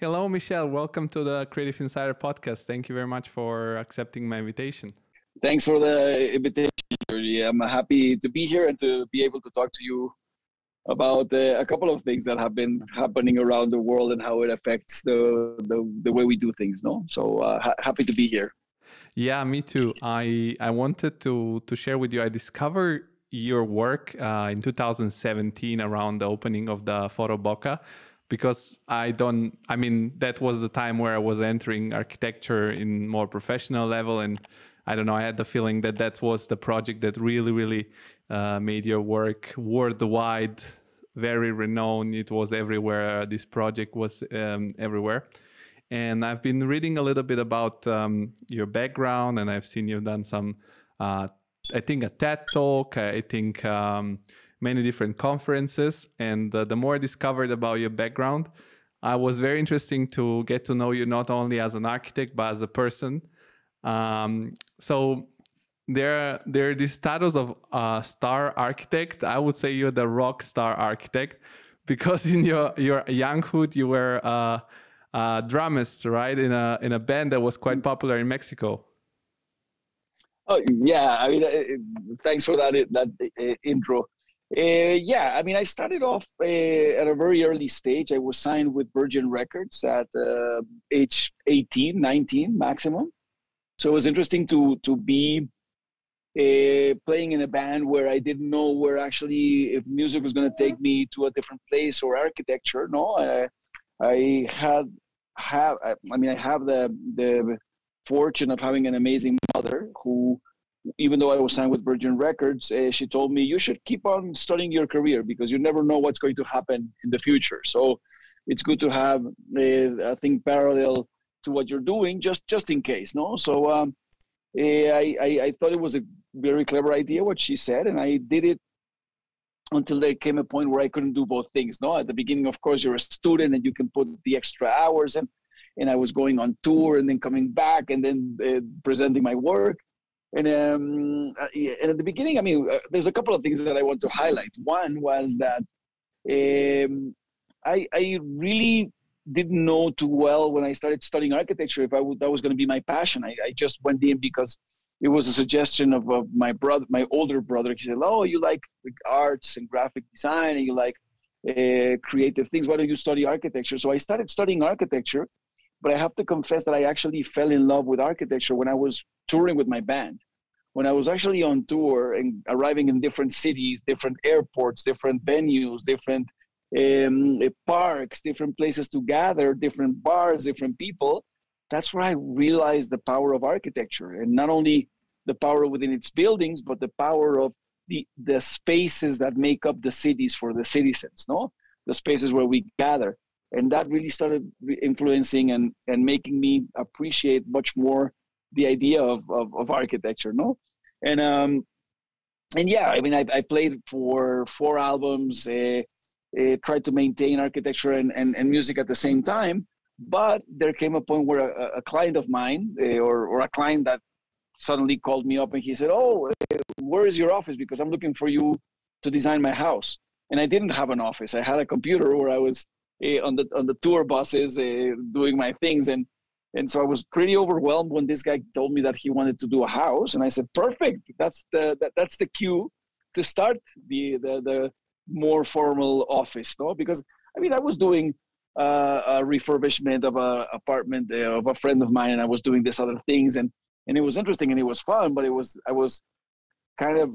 Hello, Michel. Welcome to the Creative Insider podcast. Thank you very much for accepting my invitation. Thanks for the invitation, Yuri. I'm happy to be here and to be able to talk to you about a couple of things that have been happening around the world and how it affects the way we do things, no? So happy to be here. Yeah, me too. I wanted to share with you, I discovered your work in 2017 around the opening of the Foro Boca, because that was the time where I was entering architecture in more professional level, and I don't know, I had the feeling that that was the project that really, really made your work worldwide, very renowned. It was everywhere. This project was everywhere. And I've been reading a little bit about your background, and I've seen you've done some, I think a TED talk, I think many different conferences. And the more I discovered about your background, it was very interesting to get to know you not only as an architect, but as a person. So there are these titles of star architect. I would say you're the rock star architect, because in your younghood you were a drummist, right? In a band that was quite popular in Mexico. Oh yeah, I mean, thanks for that intro. Yeah, I mean, I started off at a very early stage. I was signed with Virgin Records at age 18, 19 maximum. So it was interesting to be playing in a band where I didn't know where actually if music was going to take me to a different place or architecture. No, I have the fortune of having an amazing mother who, even though I was signed with Virgin Records, she told me, you should keep on studying your career because you never know what's going to happen in the future. So it's good to have a thing parallel to what you're doing, just in case, no? So I thought it was a very clever idea, what she said, and I did it until there came a point where I couldn't do both things, no? At the beginning, of course, you're a student and you can put the extra hours in, and I was going on tour and then coming back and then presenting my work. And at the beginning, I mean, there's a couple of things that I want to highlight. One was that I really didn't know too well when I started studying architecture if that was going to be my passion. I just went in because it was a suggestion of my older brother. He said, oh, you like arts and graphic design and you like creative things. Why don't you study architecture? So I started studying architecture, but I have to confess that I actually fell in love with architecture when I was touring with my band. When I was actually on tour and arriving in different cities, different airports, different venues, different parks, different places to gather, different bars, different people. That's where I realized the power of architecture, and not only the power within its buildings, but the power of the spaces that make up the cities for the citizens, no? The spaces where we gather. And that really started influencing and making me appreciate much more the idea of architecture, no? And yeah, I mean, I played for 4 albums, tried to maintain architecture and music at the same time, but there came a point where a client of mine or a client that suddenly called me up and he said, oh, where is your office? Because I'm looking for you to design my house. And I didn't have an office. I had a computer where I was on the tour buses doing my things. And so I was pretty overwhelmed when this guy told me that he wanted to do a house. And I said, perfect. That's the cue to start the more formal office, no? Because I mean, I was doing a refurbishment of an apartment of a friend of mine, and I was doing these other things, and it was interesting and it was fun, but I was kind of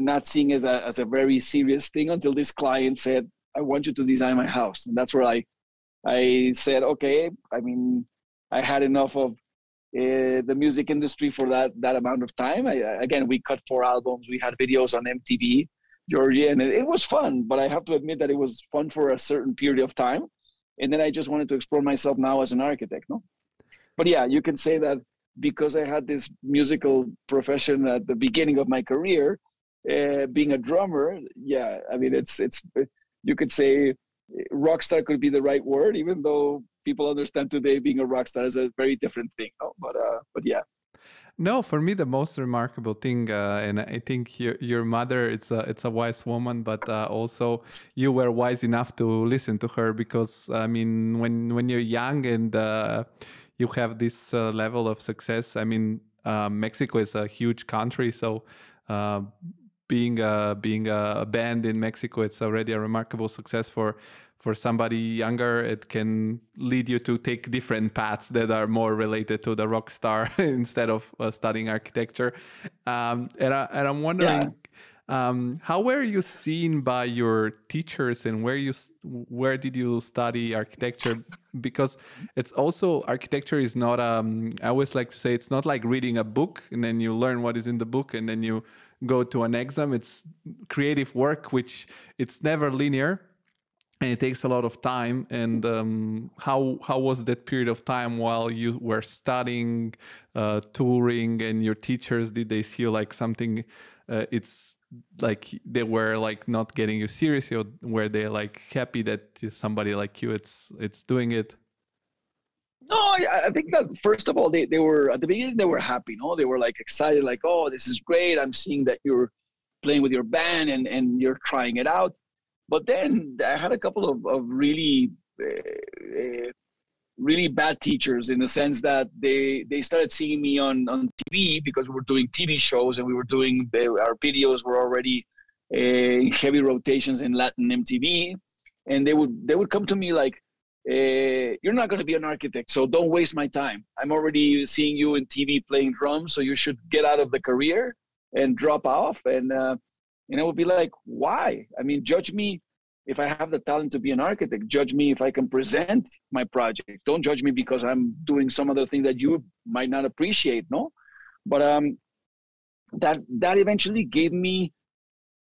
not seeing it as a very serious thing until this client said, I want you to design my house. And that's where I said, okay, I mean, I had enough of the music industry for that amount of time. Again, we cut 4 albums, we had videos on MTV. Georgia, and it was fun, but I have to admit that it was fun for a certain period of time, and then I just wanted to explore myself now as an architect, no? But yeah, you can say that because I had this musical profession at the beginning of my career, being a drummer, yeah, I mean, it's you could say rockstar could be the right word, even though people understand today being a rockstar is a very different thing, no? But yeah. No, for me, the most remarkable thing, and I think your mother, it's a wise woman, but also you were wise enough to listen to her, because, I mean, when you're young and you have this level of success, I mean, Mexico is a huge country, so being a band in Mexico, it's already a remarkable success. For somebody younger, it can lead you to take different paths that are more related to the rock star instead of studying architecture. And I'm wondering, how were you seen by your teachers, and where did you study architecture? Because it's also, architecture is not, I always like to say, it's not like reading a book and then you learn what is in the book and then you go to an exam. It's creative work, which it's never linear. And it takes a lot of time. And how was that period of time while you were studying, touring, and your teachers, did they see you like something? It's like they were like not getting you seriously, or were they like happy that somebody like you it's doing it? No, I think that first of all, they were at the beginning, they were happy. No, they were like excited, like, oh, this is great. I'm seeing that you're playing with your band and you're trying it out. But then I had a couple of really, really bad teachers, in the sense that they started seeing me on TV, because we were doing TV shows, and we were doing, our videos were already in heavy rotations in Latin MTV. And they would come to me like, you're not going to be an architect, so don't waste my time. I'm already seeing you in TV playing drums, so you should get out of the career and drop off. And I would be like, why? I mean, judge me if I have the talent to be an architect. Judge me if I can present my project. Don't judge me because I'm doing some other thing that you might not appreciate, no? But that eventually gave me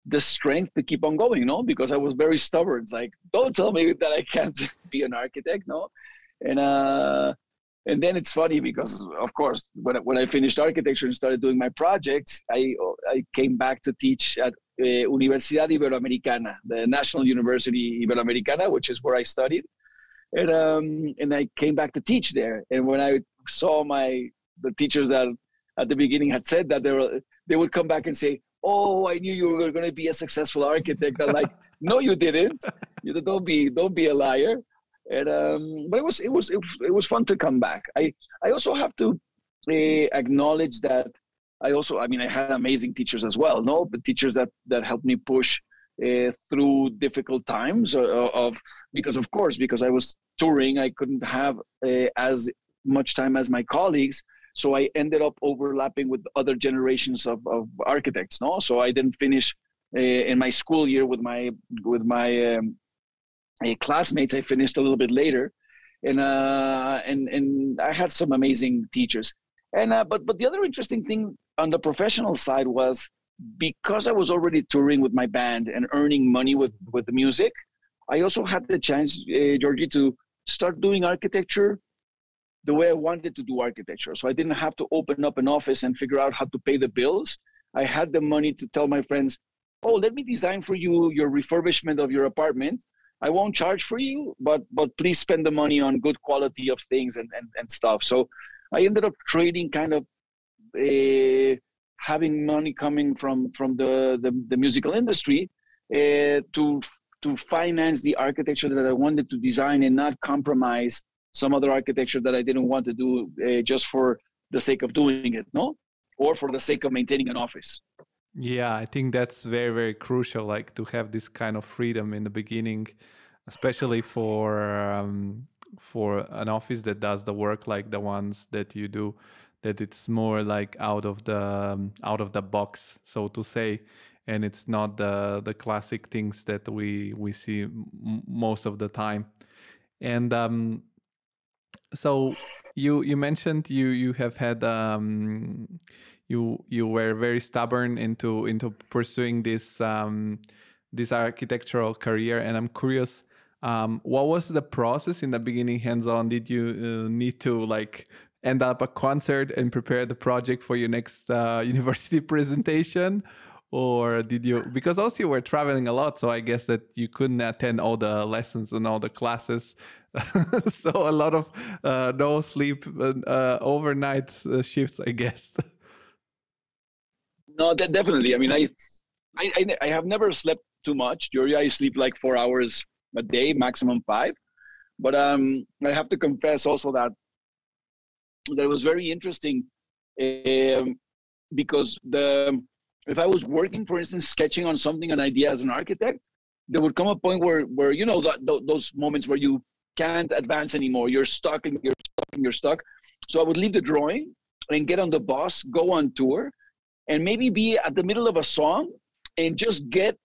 the strength to keep on going, no? Because I was very stubborn. It's like, don't tell me that I can't be an architect, no? And then it's funny because, of course, when I finished architecture and started doing my projects, I came back to teach at Universidad Iberoamericana, the National University Iberoamericana, which is where I studied. And I came back to teach there. And when I saw the teachers that at the beginning had said that, they would come back and say, oh, I knew you were going to be a successful architect. I'm like, no, you didn't. Don't be a liar. And, but it was fun to come back. I also have to acknowledge that I had amazing teachers as well, no? But teachers that helped me push through difficult times because I was touring, I couldn't have as much time as my colleagues. So I ended up overlapping with other generations of architects, no? So I didn't finish in my school year with my classmates. I finished a little bit later, and I had some amazing teachers. And but the other interesting thing on the professional side was, because I was already touring with my band and earning money with the music, I also had the chance, Georgie, to start doing architecture the way I wanted to do architecture. So I didn't have to open up an office and figure out how to pay the bills. I had the money to tell my friends, oh, let me design for you your refurbishment of your apartment. I won't charge for you, but please spend the money on good quality of things and stuff. So I ended up trading kind of having money coming from the musical industry to finance the architecture that I wanted to design, and not compromise some other architecture that I didn't want to do just for the sake of doing it, no? Or for the sake of maintaining an office. Yeah, I think that's very, very crucial, like to have this kind of freedom in the beginning, especially for an office that does the work like the ones that you do, that it's more like out of the box, so to say, and it's not the classic things that we see most of the time. And so you mentioned you have had you were very stubborn into pursuing this architectural career, and I'm curious, what was the process in the beginning, hands-on? Did you need to like end up a concert and prepare the project for your next university presentation, or did you? Because also you were traveling a lot, so I guess that you couldn't attend all the lessons and all the classes. So a lot of no sleep, overnight shifts, I guess. No, definitely. I mean, I have never slept too much. Usually I sleep like 4 hours a day, maximum 5. But I have to confess also that was very interesting because if I was working, for instance, sketching on something, an idea as an architect, there would come a point where you know, those moments where you can't advance anymore. You're stuck and you're stuck and you're stuck. So I would leave the drawing and get on the bus, go on tour, and maybe be at the middle of a song and just get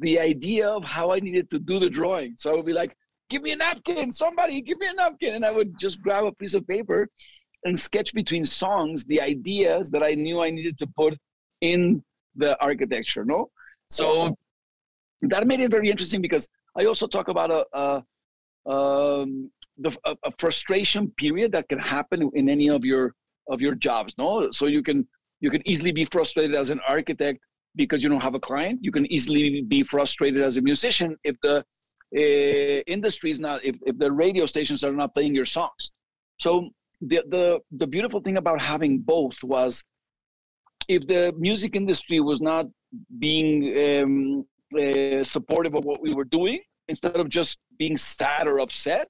the idea of how I needed to do the drawing. So I would be like, give me a napkin, somebody give me a napkin. And I would just grab a piece of paper and sketch between songs the ideas that I knew I needed to put in the architecture, no? So that made it very interesting because I also talk about a frustration period that can happen in any of your jobs, no? So you can easily be frustrated as an architect because you don't have a client. You can easily be frustrated as a musician if the industry is not, if the radio stations are not playing your songs. So the beautiful thing about having both was, if the music industry was not being supportive of what we were doing, instead of just being sad or upset,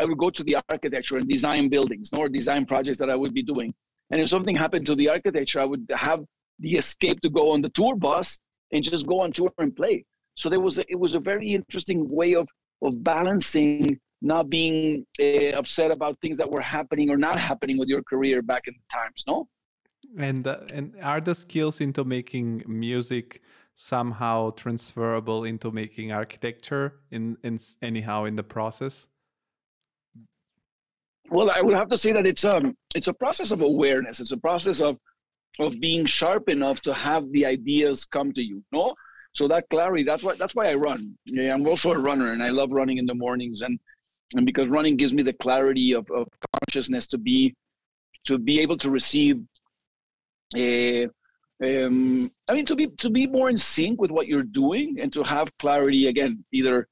I would go to the architecture and design buildings or design projects that I would be doing. And if something happened to the architecture, I would have the escape to go on the tour bus and just go on tour and play. So it was a very interesting way of balancing, not being upset about things that were happening or not happening with your career back in the times, no? And are the skills into making music somehow transferable into making architecture in the process? Well, I would have to say that it's a process of awareness. It's a process of being sharp enough to have the ideas come to you, no? So that clarity, that's why I run. Yeah, I'm also a runner, and I love running in the mornings, and because running gives me the clarity of consciousness to be able to receive to be more in sync with what you're doing, and to have clarity again, either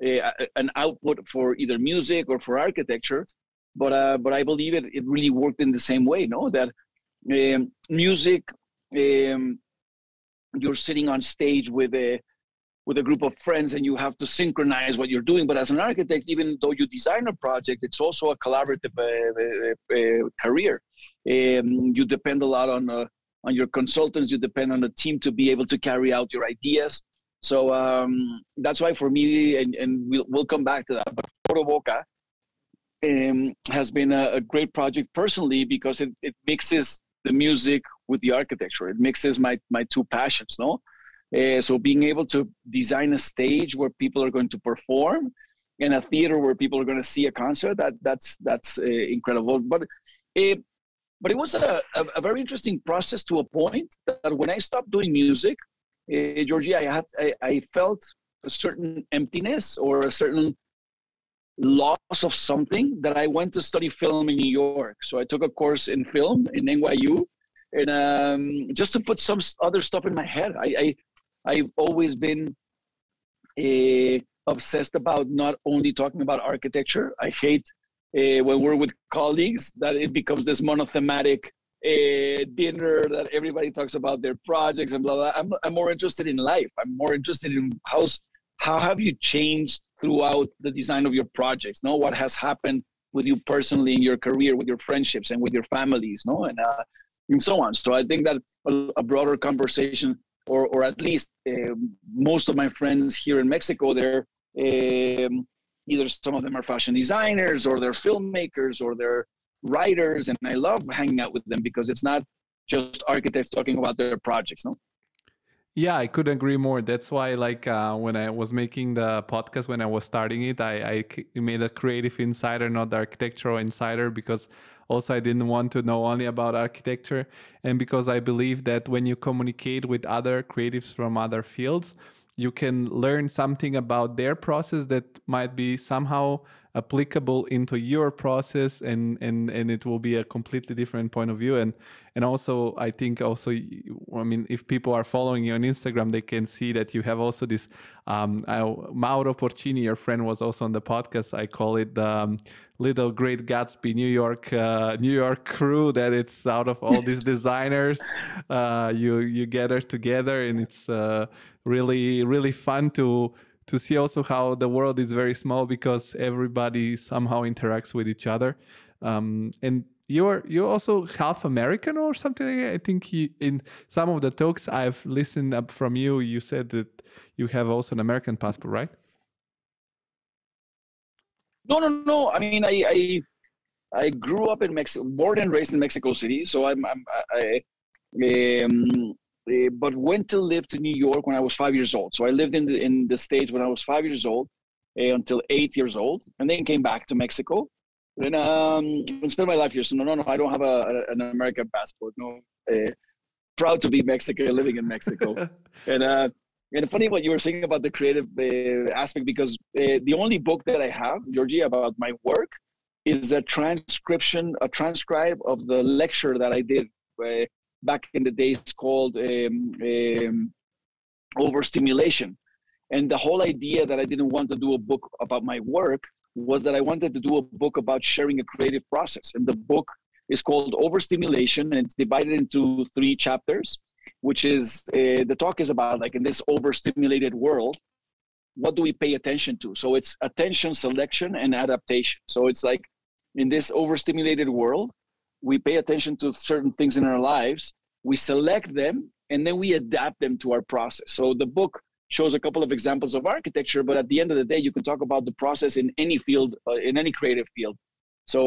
an output for either music or for architecture. But I believe it really worked in the same way. No, that music, you're sitting on stage with a group of friends, and you have to synchronize what you're doing. But as an architect, even though you design a project, it's also a collaborative career. You depend a lot on your consultants. You depend on the team to be able to carry out your ideas. So that's why for me, and we'll come back to that, but Foro Boca has been a great project personally because it mixes the music with the architecture. It mixes my two passions, no? So being able to design a stage where people are going to perform, and a theater where people are going to see a concert, that's incredible. But it was a very interesting process, to a point that when I stopped doing music, Georgie, I felt a certain emptiness or a certain loss of something, that I went to study film in New York. So I took a course in film in NYU, and just to put some other stuff in my head. I've always been obsessed about not only talking about architecture. I hate when we're with colleagues that it becomes this monothematic dinner that everybody talks about their projects and blah, blah. I'm more interested in life. I'm more interested in how have you changed throughout the design of your projects, no? What has happened with you personally in your career, with your friendships and with your families, no? And so on. So I think that a broader conversation, or at least most of my friends here in Mexico, they're either some of them are fashion designers, or they're filmmakers, or they're writers, and I love hanging out with them because it's not just architects talking about their projects, no? Yeah, I couldn't agree more. That's why, like, when I was making the podcast, when I was starting it, I made a creative insider, not the architectural insider, because also I didn't want to know only about architecture, and because I believe that when you communicate with other creatives from other fields, you can learn something about their process that might be somehow applicable into your process, and it will be a completely different point of view. And also, I think also, I mean, if people are following you on Instagram, they can see that you have also this, Mauro Porcini, your friend, was also on the podcast. I call it the Little Great Gatsby New York crew, that it's out of all these designers, you gather together, and it's really, really fun to see also how the world is very small, because everybody somehow interacts with each other. And you're also half American or something like that. I think in some of the talks I've listened up from you, you said that you have also an American passport, right? No. I mean, I grew up in Mexico, born and raised in Mexico City. So but went to live to New York when I was 5 years old. So I lived in the States when I was 5 years old until 8 years old, and then came back to Mexico. Then spent my life here. So no, I don't have an American passport. No, proud to be Mexican, living in Mexico. And funny what you were saying about the creative aspect, because the only book that I have, Georgie, about my work is a transcribe of the lecture that I did back in the days called Overstimulation. And the whole idea that I didn't want to do a book about my work was that I wanted to do a book about sharing a creative process. And the book is called Overstimulation, and it's divided into 3 chapters, which is the talk is about, like, in this overstimulated world, what do we pay attention to? So it's attention, selection, and adaptation. So it's like, in this overstimulated world, we pay attention to certain things in our lives, we select them, and then we adapt them to our process. So the book shows a couple of examples of architecture, but at the end of the day, you can talk about the process in any field, in any creative field. So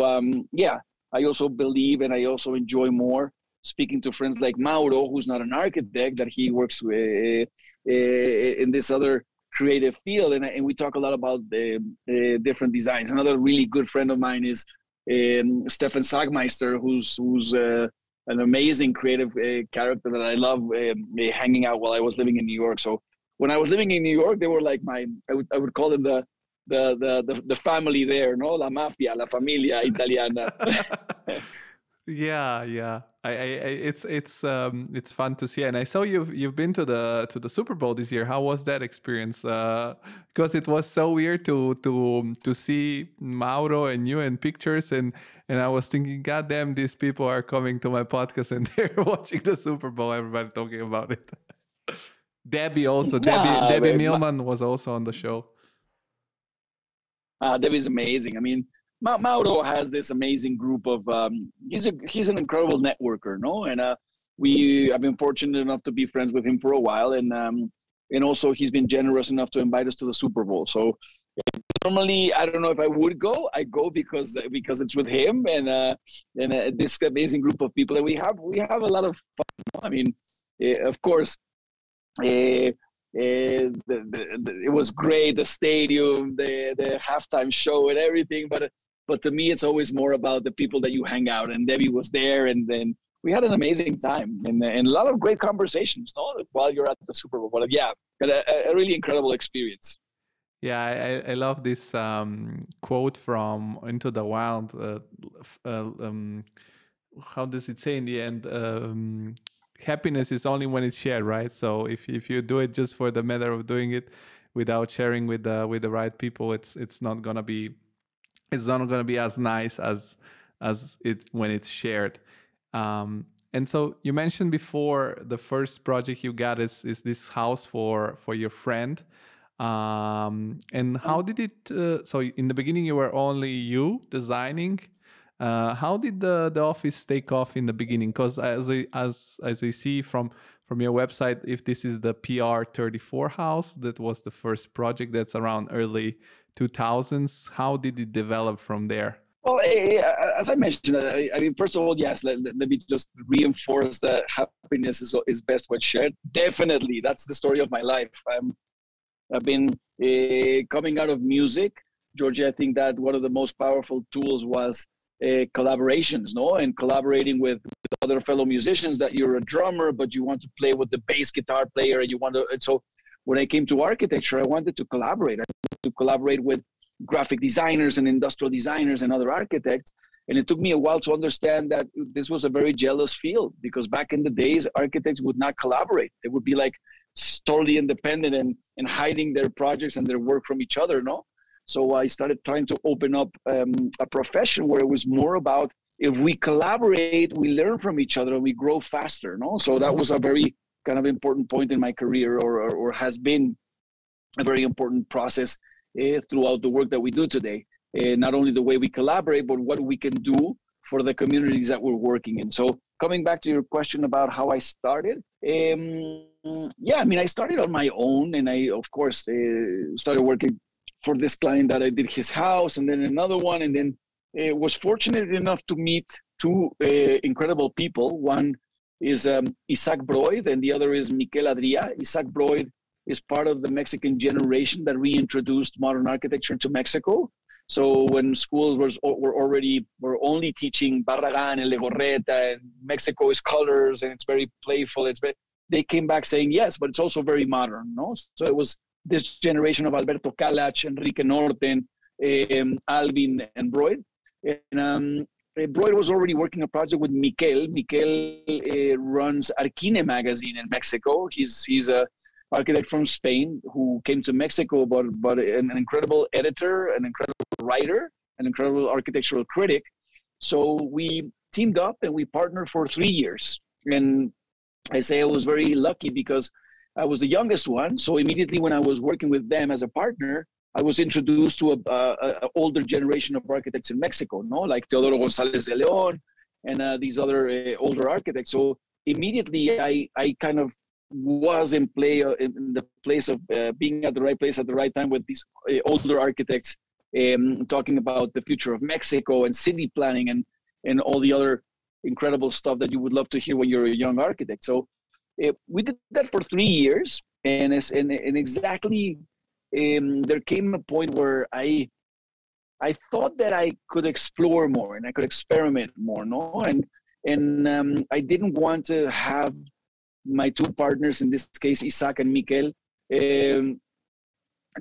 yeah, I also believe, and I also enjoy more speaking to friends like Mauro, who's not an architect, that he works with, in this other creative field. And we talk a lot about the different designs. Another really good friend of mine is Stefan Sagmeister, who's an amazing creative character that I love hanging out while I was living in New York. So when I was living in New York, they were like I would call them the family there, no? La mafia, la familia italiana. Yeah. It's fun to see, and I saw you've been to the Super Bowl this year. How was that experience? Because it was so weird to see Mauro and you in pictures, and I was thinking, goddamn, these people are coming to my podcast and they're watching the Super Bowl. Everybody talking about it. Debbie Millman was also on the show. Debbie's amazing. I mean, Mauro has this amazing group of he's an incredible networker, no? And I've been fortunate enough to be friends with him for a while, and also he's been generous enough to invite us to the Super Bowl. So normally I don't know if I would go. I go because it's with him and this amazing group of people that we have a lot of fun. I mean, of course, it was great, the stadium, the halftime show and everything, but to me it's always more about the people that you hang out, and Debbie was there, and then we had an amazing time and a lot of great conversations, no? While you're at the Super Bowl. But yeah, a really incredible experience. Yeah, I love this quote from Into the Wild. How does it say in the end? Happiness is only when it's shared, right? So if you do it just for the matter of doing it, without sharing with the right people, it's not gonna be as nice as it when it's shared. And so you mentioned before the first project you got is this house for your friend. And how did it? So in the beginning you were only you designing. How did the office take off in the beginning? Because as I see from your website, if this is the PR34 house, that was the first project, that's around early 2000s. How did it develop from there? Well, as I mentioned, I mean, first of all, yes, let me just reinforce that happiness is best when shared. Definitely, that's the story of my life. I've been coming out of music, Georgia. I think that one of the most powerful tools was collaborations, no? And collaborating with other fellow musicians, that you're a drummer, but you want to play with the bass guitar player, and so when I came to architecture, I wanted to collaborate with graphic designers and industrial designers and other architects. And it took me a while to understand that this was a very jealous field, because back in the days, architects would not collaborate. They would be like totally independent and hiding their projects and their work from each other, no? So I started trying to open up a profession where it was more about, if we collaborate, we learn from each other and we grow faster, no? So that was a very kind of important point in my career, or has been a very important process throughout the work that we do today. Not only the way we collaborate, but what we can do for the communities that we're working in. So coming back to your question about how I started, yeah, I mean, I started on my own, and I, of course, started working for this client that I did his house, and then another one, and then was fortunate enough to meet two incredible people. One is Isaac Broid, and the other is Miquel Adrià. Isaac Broid is part of the Mexican generation that reintroduced modern architecture to Mexico. So when schools were only teaching Barragán and Legorreta, and Mexico is colors and it's very playful, they came back saying, yes, but it's also very modern, no? So it was this generation of Alberto Kalach, Enrique Norten, Alvin, and Broid. And Broid was already working a project with Miquel. Miquel runs Arquine magazine in Mexico. He's a architect from Spain who came to Mexico, but an incredible editor, an incredible writer, an incredible architectural critic. So we teamed up and we partnered for 3 years. And I say I was very lucky because I was the youngest one. So immediately when I was working with them as a partner, I was introduced to an older generation of architects in Mexico, no, like Teodoro González de León and these other older architects. So immediately I kind of was in the place of being at the right place at the right time with these older architects talking about the future of Mexico and city planning and all the other incredible stuff that you would love to hear when you're a young architect. So we did that for 3 years, and exactly there came a point where I thought that I could explore more and I could experiment more, no? And I didn't want to have my two partners, in this case, Isaac and Miquel,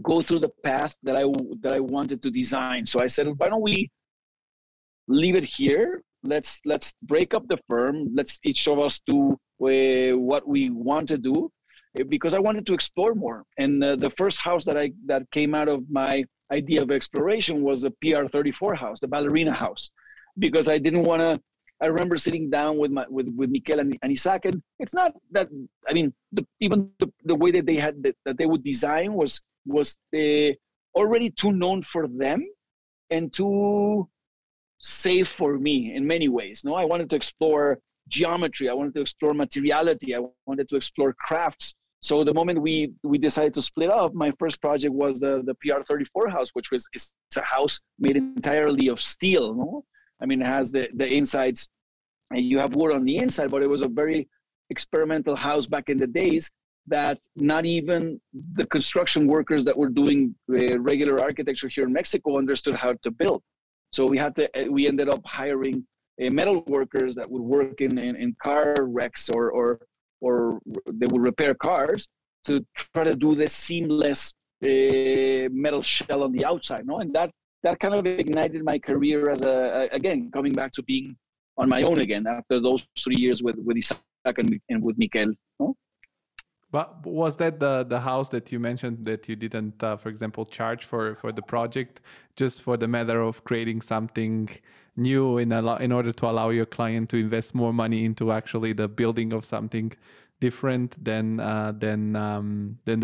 go through the path that I wanted to design. So I said, why don't we leave it here? Let's break up the firm. Let's each of us do what we want to do, because I wanted to explore more. And the first house that came out of my idea of exploration was the PR34 house, the ballerina house, because I didn't want to. I remember sitting down with Miquel and Isaac, and it's not that, I mean, even the way that they would design was already too known for them and too safe for me in many ways. No, I wanted to explore geometry. I wanted to explore materiality. I wanted to explore crafts. So the moment we decided to split up, my first project was the PR34 house, which is a house made entirely of steel, no? I mean, it has the insides, and you have wood on the inside, but it was a very experimental house back in the days that not even the construction workers that were doing regular architecture here in Mexico understood how to build. So we ended up hiring metal workers that would work in car wrecks or they would repair cars to try to do this seamless metal shell on the outside, no? And that kind of ignited my career as again, coming back to being on my own again after those 3 years with Isaac and with Miquel. No? But was that the house that you mentioned that you didn't, for example, charge for the project, just for the matter of creating something new in order to allow your client to invest more money into actually the building of something different than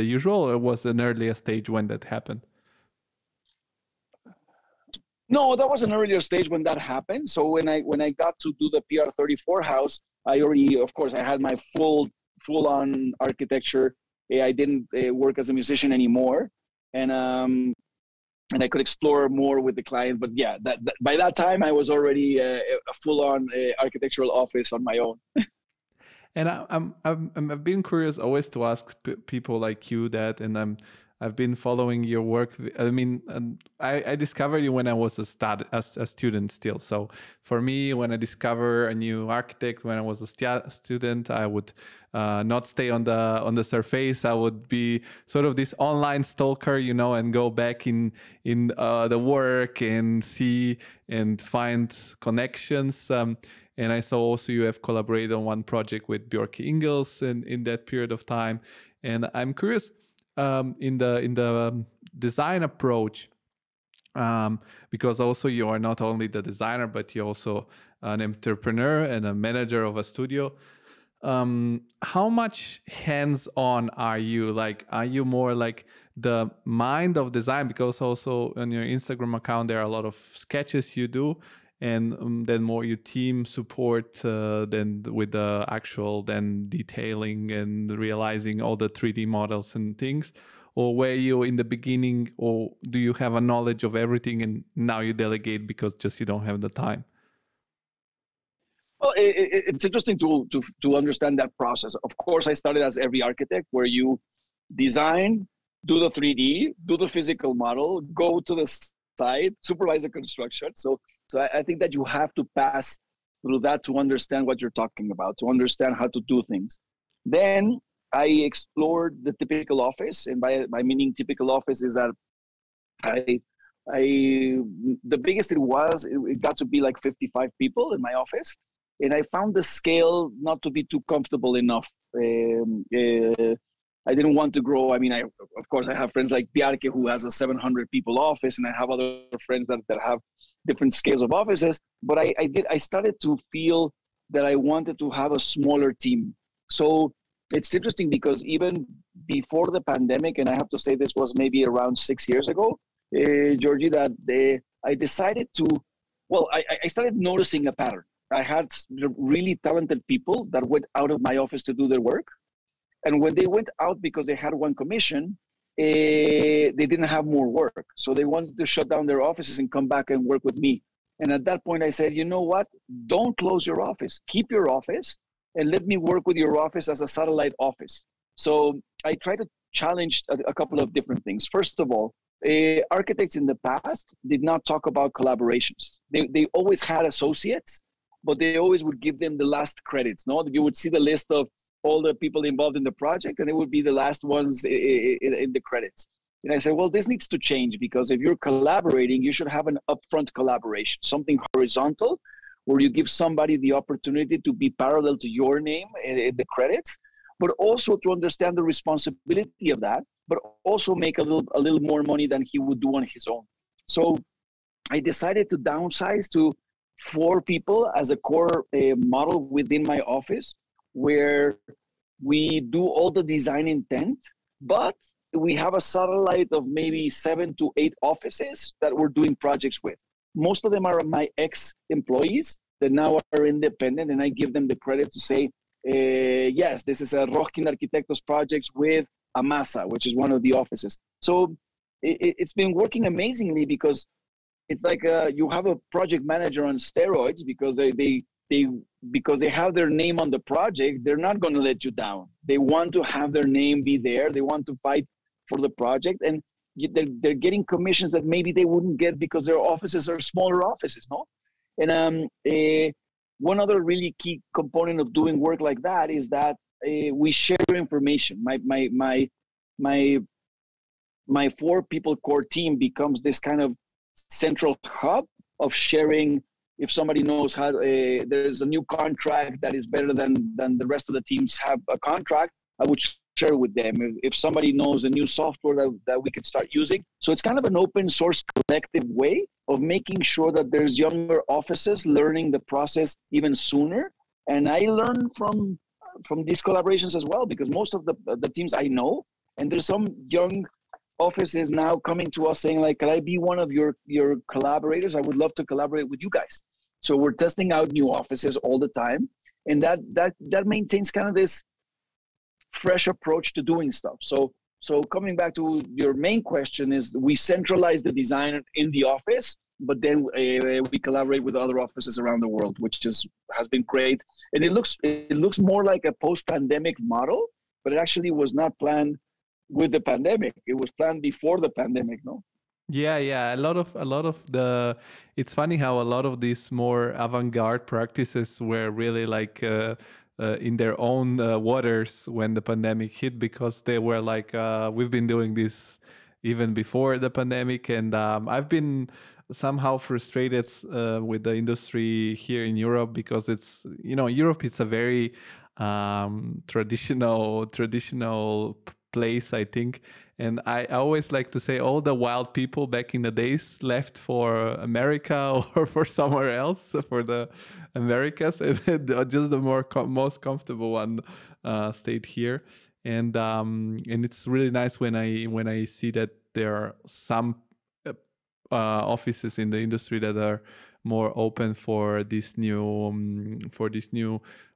the usual? Or was an earlier stage when that happened? No, that was an earlier stage when that happened. So when I got to do the PR34 house, I already, of course, I had my full-on architecture. I didn't work as a musician anymore, and I could explore more with the client. But yeah, that by that time I was already a full-on architectural office on my own. And I've been curious always to ask people like you that, and I'm. I've been following your work. I mean, I discovered you when I was a student still. So for me, when I discover a new architect, when I was a student, I would not stay on the surface. I would be sort of this online stalker, you know, and go back in the work and see and find connections. And I saw also you have collaborated on one project with Bjarke Ingels in that period of time. And I'm curious, in the design approach, because also you are not only the designer, but you're also an entrepreneur and a manager of a studio. How much hands-on are you? Like, are you more like the mind of design? Because also on your Instagram account, there are a lot of sketches you do, and then more your team support than with the actual then detailing and realizing all the 3D models and things? Or were you in the beginning, or do you have a knowledge of everything and now you delegate because just you don't have the time? Well, it's interesting to understand that process. Of course, I started as every architect, where you design, do the 3D, do the physical model, go to the site, supervise the construction. So I think that you have to pass through that to understand what you're talking about, to understand how to do things. Then I explored the typical office, and by meaning typical office is that the biggest it got to be like 55 people in my office, and I found the scale not to be too comfortable enough. I didn't want to grow. I mean, of course, I have friends like Bjarke who has a 700 people office, and I have other friends that have different scales of offices. But I started to feel that I wanted to have a smaller team. So it's interesting because even before the pandemic, and I have to say this was maybe around 6 years ago, Georgie, that I decided to, I started noticing a pattern. I had really talented people that went out of my office to do their work. And when they went out because they had one commission, they didn't have more work. So they wanted to shut down their offices and come back and work with me. And at that point, I said, you know what? Don't close your office. Keep your office and let me work with your office as a satellite office. So I tried to challenge a couple of different things. First of all, architects in the past did not talk about collaborations. They always had associates, but they always would give them the last credits. No, you would see the list of all the people involved in the project, and it would be the last ones in the credits. And I said, well, this needs to change, because if you're collaborating, you should have an upfront collaboration, something horizontal, where you give somebody the opportunity to be parallel to your name in the credits, but also to understand the responsibility of that, but also make a little more money than he would do on his own. So I decided to downsize to 4 people as a core model within my office, where we do all the design intent, but we have a satellite of maybe 7 to 8 offices that we're doing projects with. Most of them are my ex-employees that now are independent, and I give them the credit to say, yes, this is a Rojkind Arquitectos project with Amasa, which is one of the offices. So it's been working amazingly, because it's like you have a project manager on steroids, because because they have their name on the project. They're not going to let you down. They want to have their name be there. They want to fight for the project, and they're getting commissions that maybe they wouldn't get because their offices are smaller offices, no? And one other really key component of doing work like that is that we share information. My 4 people core team becomes this kind of central hub of sharing. If somebody knows how, there's a new contract that is better than the rest of the teams have a contract, I would share with them. If somebody knows a new software that we could start using. So it's kind of an open source collective way of making sure that there's younger offices learning the process even sooner. And I learn from these collaborations as well, because most of the teams I know, and there's some young offices now coming to us saying, like, can I be one of your collaborators? I would love to collaborate with you guys. So we're testing out new offices all the time, and that maintains kind of this fresh approach to doing stuff. So coming back to your main question, is we centralize the design in the office, but then we collaborate with other offices around the world, which has been great. And it looks more like a post-pandemic model, but it actually was not planned with the pandemic. It was planned before the pandemic, no? Yeah. A lot of the. It's funny how a lot of these more avant-garde practices were really like in their own waters when the pandemic hit, because they were like, we've been doing this even before the pandemic, and I've been somehow frustrated with the industry here in Europe, because it's, you know, Europe is a very traditional place, I think. And I always like to say all the wild people back in the days left for America or for somewhere else, for the Americas, and just the most comfortable one stayed here. And it's really nice when I see that there are some offices in the industry that are more open for this new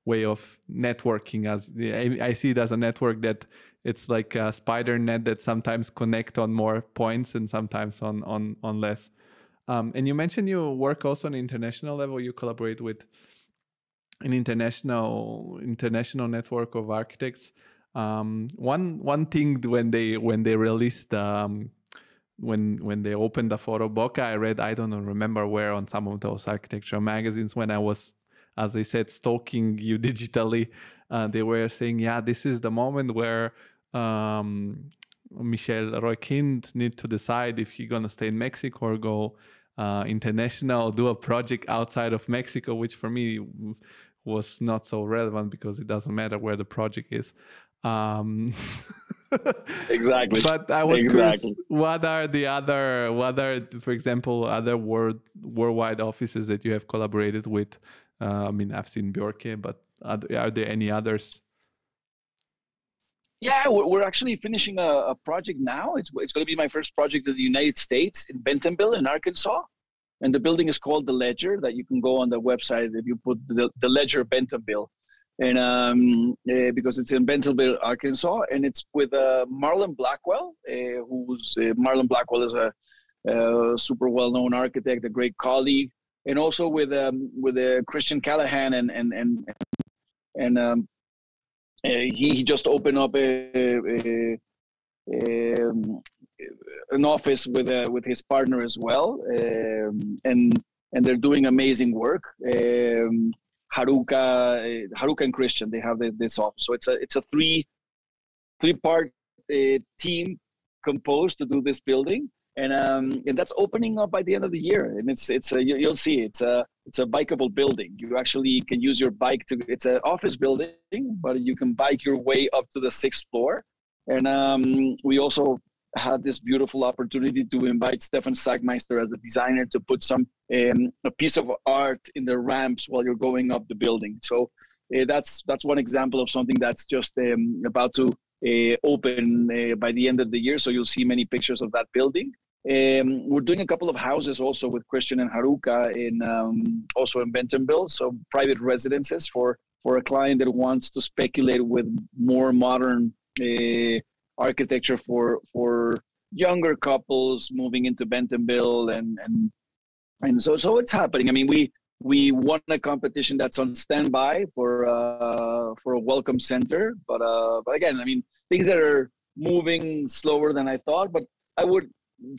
way of networking. As I see it as a network that it's like a spider net that sometimes connect on more points and sometimes on less. And you mentioned you work also on international level. You collaborate with an international network of architects. One thing when they released when they opened the Foro Boca, I read, I don't remember where, on some of those architecture magazines, when I was, as I said, stalking you digitally, they were saying, yeah, this is the moment where Michel Rojkind need to decide if he's gonna stay in Mexico or go international, do a project outside of Mexico, which for me was not so relevant because it doesn't matter where the project is. Exactly. But I was curious, what are, for example, other worldwide offices that you have collaborated with? I mean, I've seen Bjarke, but are there any others? Yeah, we're actually finishing a project now. It's going to be my first project in the United States, in Bentonville, in Arkansas. And the building is called The Ledger, that you can go on the website if you put The Ledger Bentonville. And because it's in Bentonville, Arkansas, and it's with Marlon Blackwell, Marlon Blackwell is a super well-known architect, a great colleague. And also with Christian Callahan, and he just opened up an office with his partner as well, and they're doing amazing work. Haruka and Christian, they have this office. So it's a three-part team composed to do this building. And that's opening up by the end of the year, and you'll see it's a bikeable building. You actually can use your bike to. It's an office building, but you can bike your way up to the 6th floor. And we also had this beautiful opportunity to invite Stefan Sagmeister as a designer to put a piece of art in the ramps while you're going up the building. So that's one example of something that's just about to open by the end of the year. So you'll see many pictures of that building. We're doing a couple of houses also with Christian and Haruka also in Bentonville, so private residences for a client that wants to speculate with more modern architecture for younger couples moving into Bentonville, and so it's happening. I mean, we won a competition that's on standby for a welcome center, but again, I mean, things that are moving slower than I thought. But I would.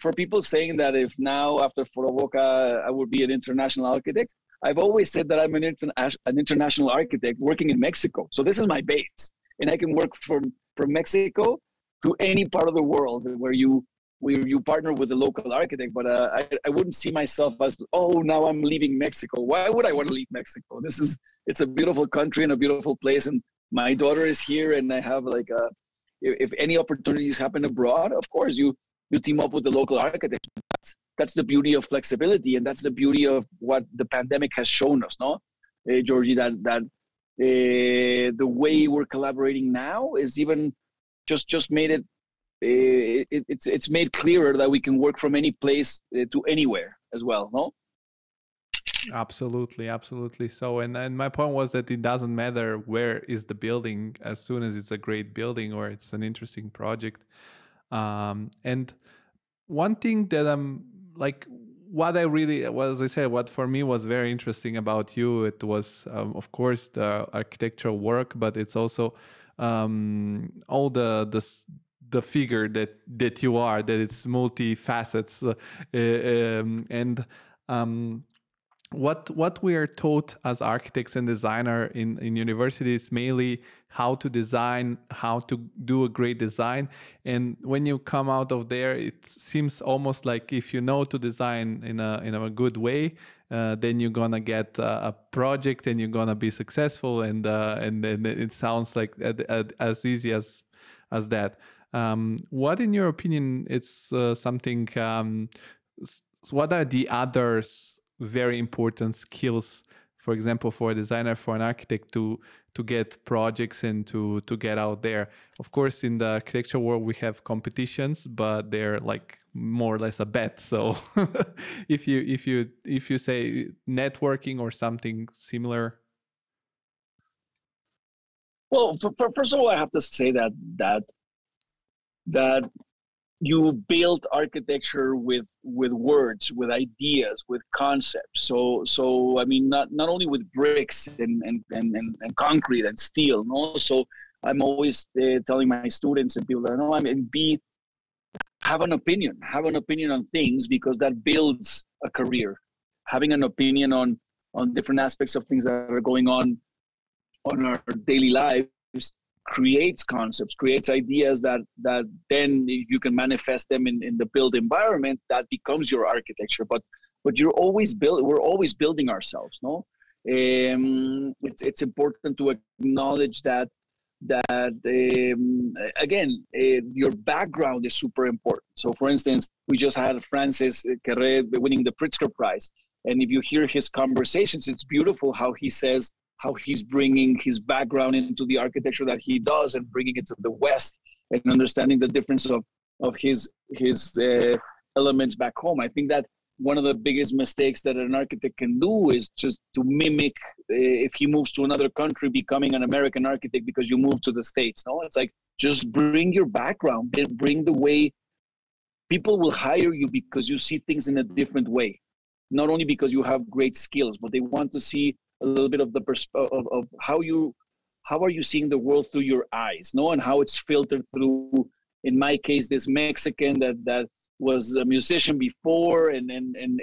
For people saying that if now after Foro Boca I would be an international architect, I've always said that I'm an international architect working in Mexico. So this is my base, and I can work from Mexico to any part of the world where you partner with a local architect. But I wouldn't see myself as, oh, now I'm leaving Mexico. Why would I want to leave Mexico? It's a beautiful country and a beautiful place, and my daughter is here, and I have like if any opportunities happen abroad, of course you team up with the local architects. That's the beauty of flexibility, and that's the beauty of what the pandemic has shown us, no? Georgie, that the way we're collaborating now is even just made it, it's made clearer that we can work from any place to anywhere as well, no? Absolutely. So, and my point was that it doesn't matter where is the building, as soon as it's a great building or it's an interesting project. And one thing that I'm like, what for me was very interesting about you, it was, of course, the architectural work, but it's also all the the figure that you are, that it's multi-facets. What we are taught as architects and designer in university is mainly how to design, how to do a great design. And when you come out of there, it seems almost like if you know to design in a good way, then you're gonna get a project and you're gonna be successful. And then it sounds like as easy as that. What, in your opinion, it's something? What are the others? Very important skills, for example, for a designer, for an architect to get projects and to get out there. Of course, in the architecture world, we have competitions, but they're like more or less a bet. So if you say networking or something similar. Well, first of all, I have to say that you build architecture with words, with ideas, with concepts. So I mean, not only with bricks and concrete and steel. No, so I'm always telling my students and people that no, I mean, have an opinion on things, because that builds a career. Having an opinion on different aspects of things that are going on our daily lives creates concepts, creates ideas that then you can manifest them in the built environment. That becomes your architecture. But you're always we're always building ourselves. No, it's important to acknowledge that again, your background is super important. So, for instance, we just had Francis Carré winning the Pritzker Prize, and if you hear his conversations, it's beautiful how he says how he's bringing his background into the architecture that he does and bringing it to the West and understanding the difference of his elements back home. I think that one of the biggest mistakes that an architect can do is just to mimic, if he moves to another country, becoming an American architect because you moved to the States. No, it's like, just bring your background, bring the way. People will hire you because you see things in a different way, not only because you have great skills, but they want to see a little bit of the perspective of how are you seeing the world through your eyes, no, and how it's filtered through. In my case, this Mexican that was a musician before and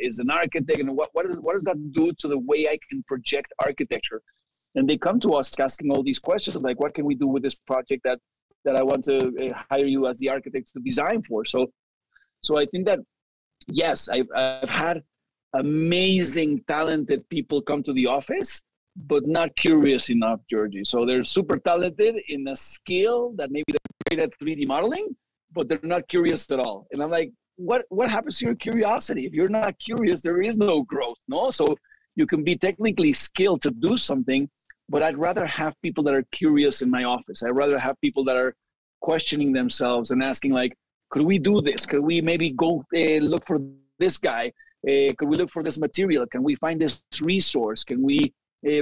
is an architect, and what does that do to the way I can project architecture? And they come to us asking all these questions like, what can we do with this project that I want to hire you as the architect to design for? So I think that yes, I've had amazing, talented people come to the office, but not curious enough, Georgie. So they're super talented in a skill that maybe they're great at 3D modeling, but they're not curious at all. And I'm like, what happens to your curiosity? If you're not curious, there is no growth, no? So you can be technically skilled to do something, but I'd rather have people that are curious in my office. I'd rather have people that are questioning themselves and asking like, could we do this? Could we maybe go look for this guy? Can we look for this material? Can we find this resource? Can we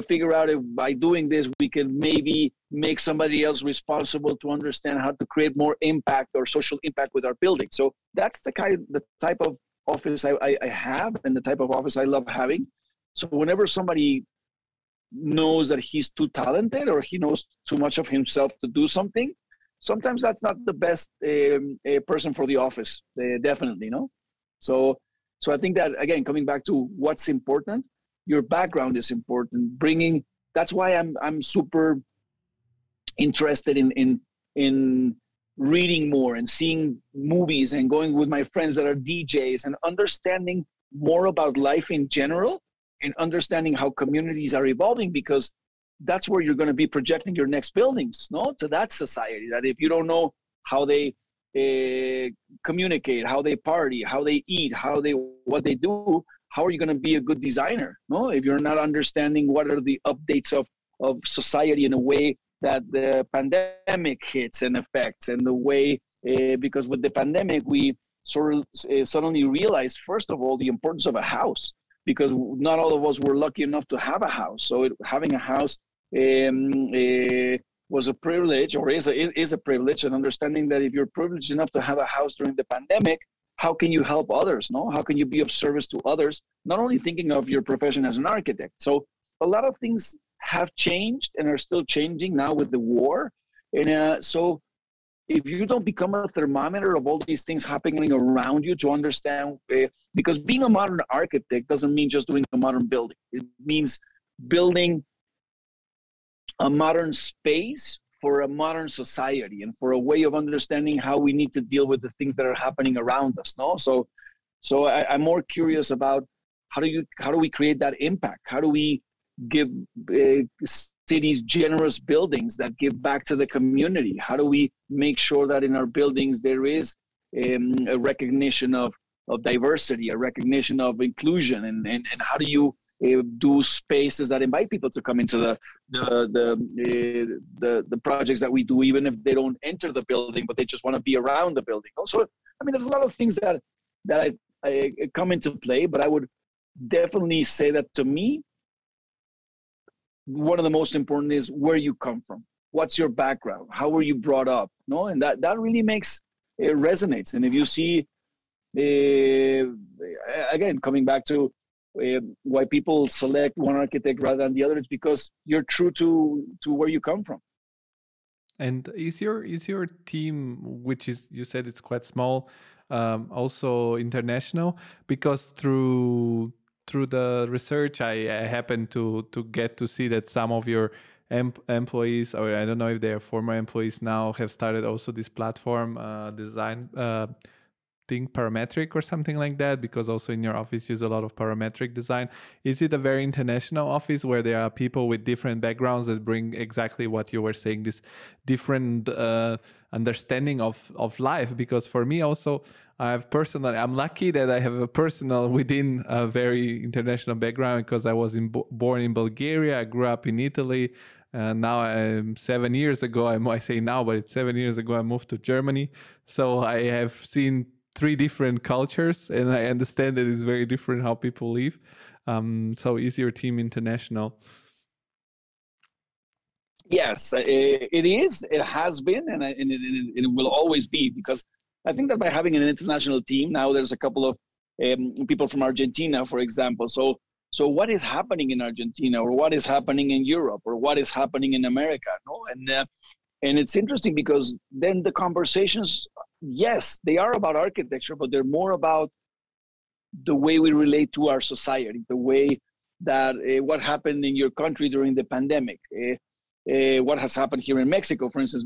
figure out if by doing this, we can maybe make somebody else responsible to understand how to create more impact or social impact with our building? So that's the type of office I have, and the type of office I love having. So whenever somebody knows that he's too talented or he knows too much of himself to do something, sometimes that's not the best person for the office, definitely, no? So I think that, again, coming back to what's important, your background is important. That's why I'm super interested in reading more and seeing movies and going with my friends that are DJs and understanding more about life in general and understanding how communities are evolving, because that's where you're going to be projecting your next buildings, no? To that society, that if you don't know how they communicate, how they party, how they eat, what they do, how are you going to be a good designer? No, if you're not understanding what are the updates of society in a way that the pandemic hits and affects, and the way because with the pandemic we sort of suddenly realized, first of all, the importance of a house, because not all of us were lucky enough to have a house. So having a house was a privilege, or is a privilege, and understanding that if you're privileged enough to have a house during the pandemic, how can you help others, no? How can you be of service to others? Not only thinking of your profession as an architect. So a lot of things have changed and are still changing now with the war. And so if you don't become a thermometer of all these things happening around you to understand, because being a modern architect doesn't mean just doing a modern building. It means building a modern space for a modern society and for a way of understanding how we need to deal with the things that are happening around us. No, so I'm more curious about how do we create that impact? How do we give cities generous buildings that give back to the community? How do we make sure that in our buildings there is a recognition of diversity, a recognition of inclusion, and how do you do spaces that invite people to come into the projects that we do, even if they don't enter the building, but they just want to be around the building. Also, I mean, there's a lot of things that I come into play, but I would definitely say that to me, one of the most important is where you come from. What's your background? How were you brought up? No, and that really makes it resonates. And if you see, again, coming back to why people select one architect rather than the other, it's because you're true to where you come from. And is your team, which is, you said it's quite small, also international? Because through the research, I happened to get to see that some of your employees, or I don't know if they are former employees now, have started also this platform design. Think Parametric or something like that, because also in your office use a lot of parametric design. Is it a very international office where there are people with different backgrounds that bring exactly what you were saying, this different understanding of life? Because for me also, I'm lucky that I have a personal within a very international background, because I was born in Bulgaria, I grew up in Italy, and now 7 years ago, I say now, but it's 7 years ago I moved to Germany. So I have seen 3 different cultures, and I understand that it's very different how people live. So is your team international? Yes, it is. It has been, and it will always be, because I think that by having an international team, now there's a couple of people from Argentina, for example. So what is happening in Argentina, or what is happening in Europe, or what is happening in America? No, and it's interesting, because then the conversations, yes, they are about architecture, but they're more about the way we relate to our society, the way that what happened in your country during the pandemic, what has happened here in Mexico. For instance,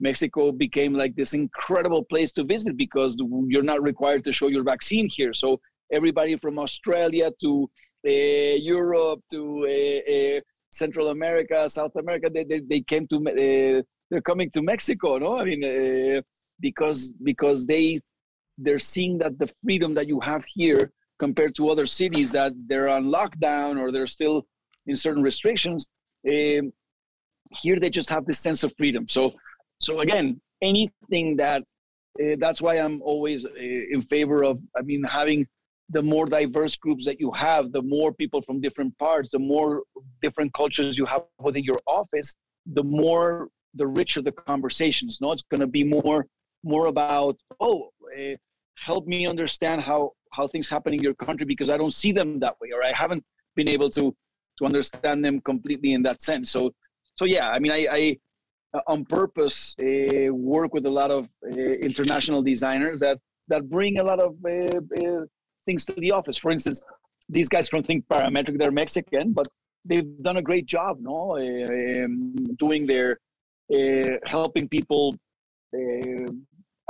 Mexico became like this incredible place to visit, because you're not required to show your vaccine here. So everybody from Australia to Europe to Central America, South America, they came to they're coming to Mexico. No, I mean. Because they're seeing that the freedom that you have here compared to other cities that they're on lockdown or they're still in certain restrictions, here they just have this sense of freedom. So again, anything that that's why I'm always in favor of, I mean, having the more diverse groups that you have, the more people from different parts, the more different cultures you have within your office, the richer the conversations. No, it's going to be more about, help me understand how things happen in your country, because I don't see them that way, or I haven't been able to understand them completely in that sense. So yeah, I mean, I on purpose work with a lot of international designers that bring a lot of things to the office. For instance, these guys from Think Parametric, they're Mexican, but they've done a great job, no, doing their helping people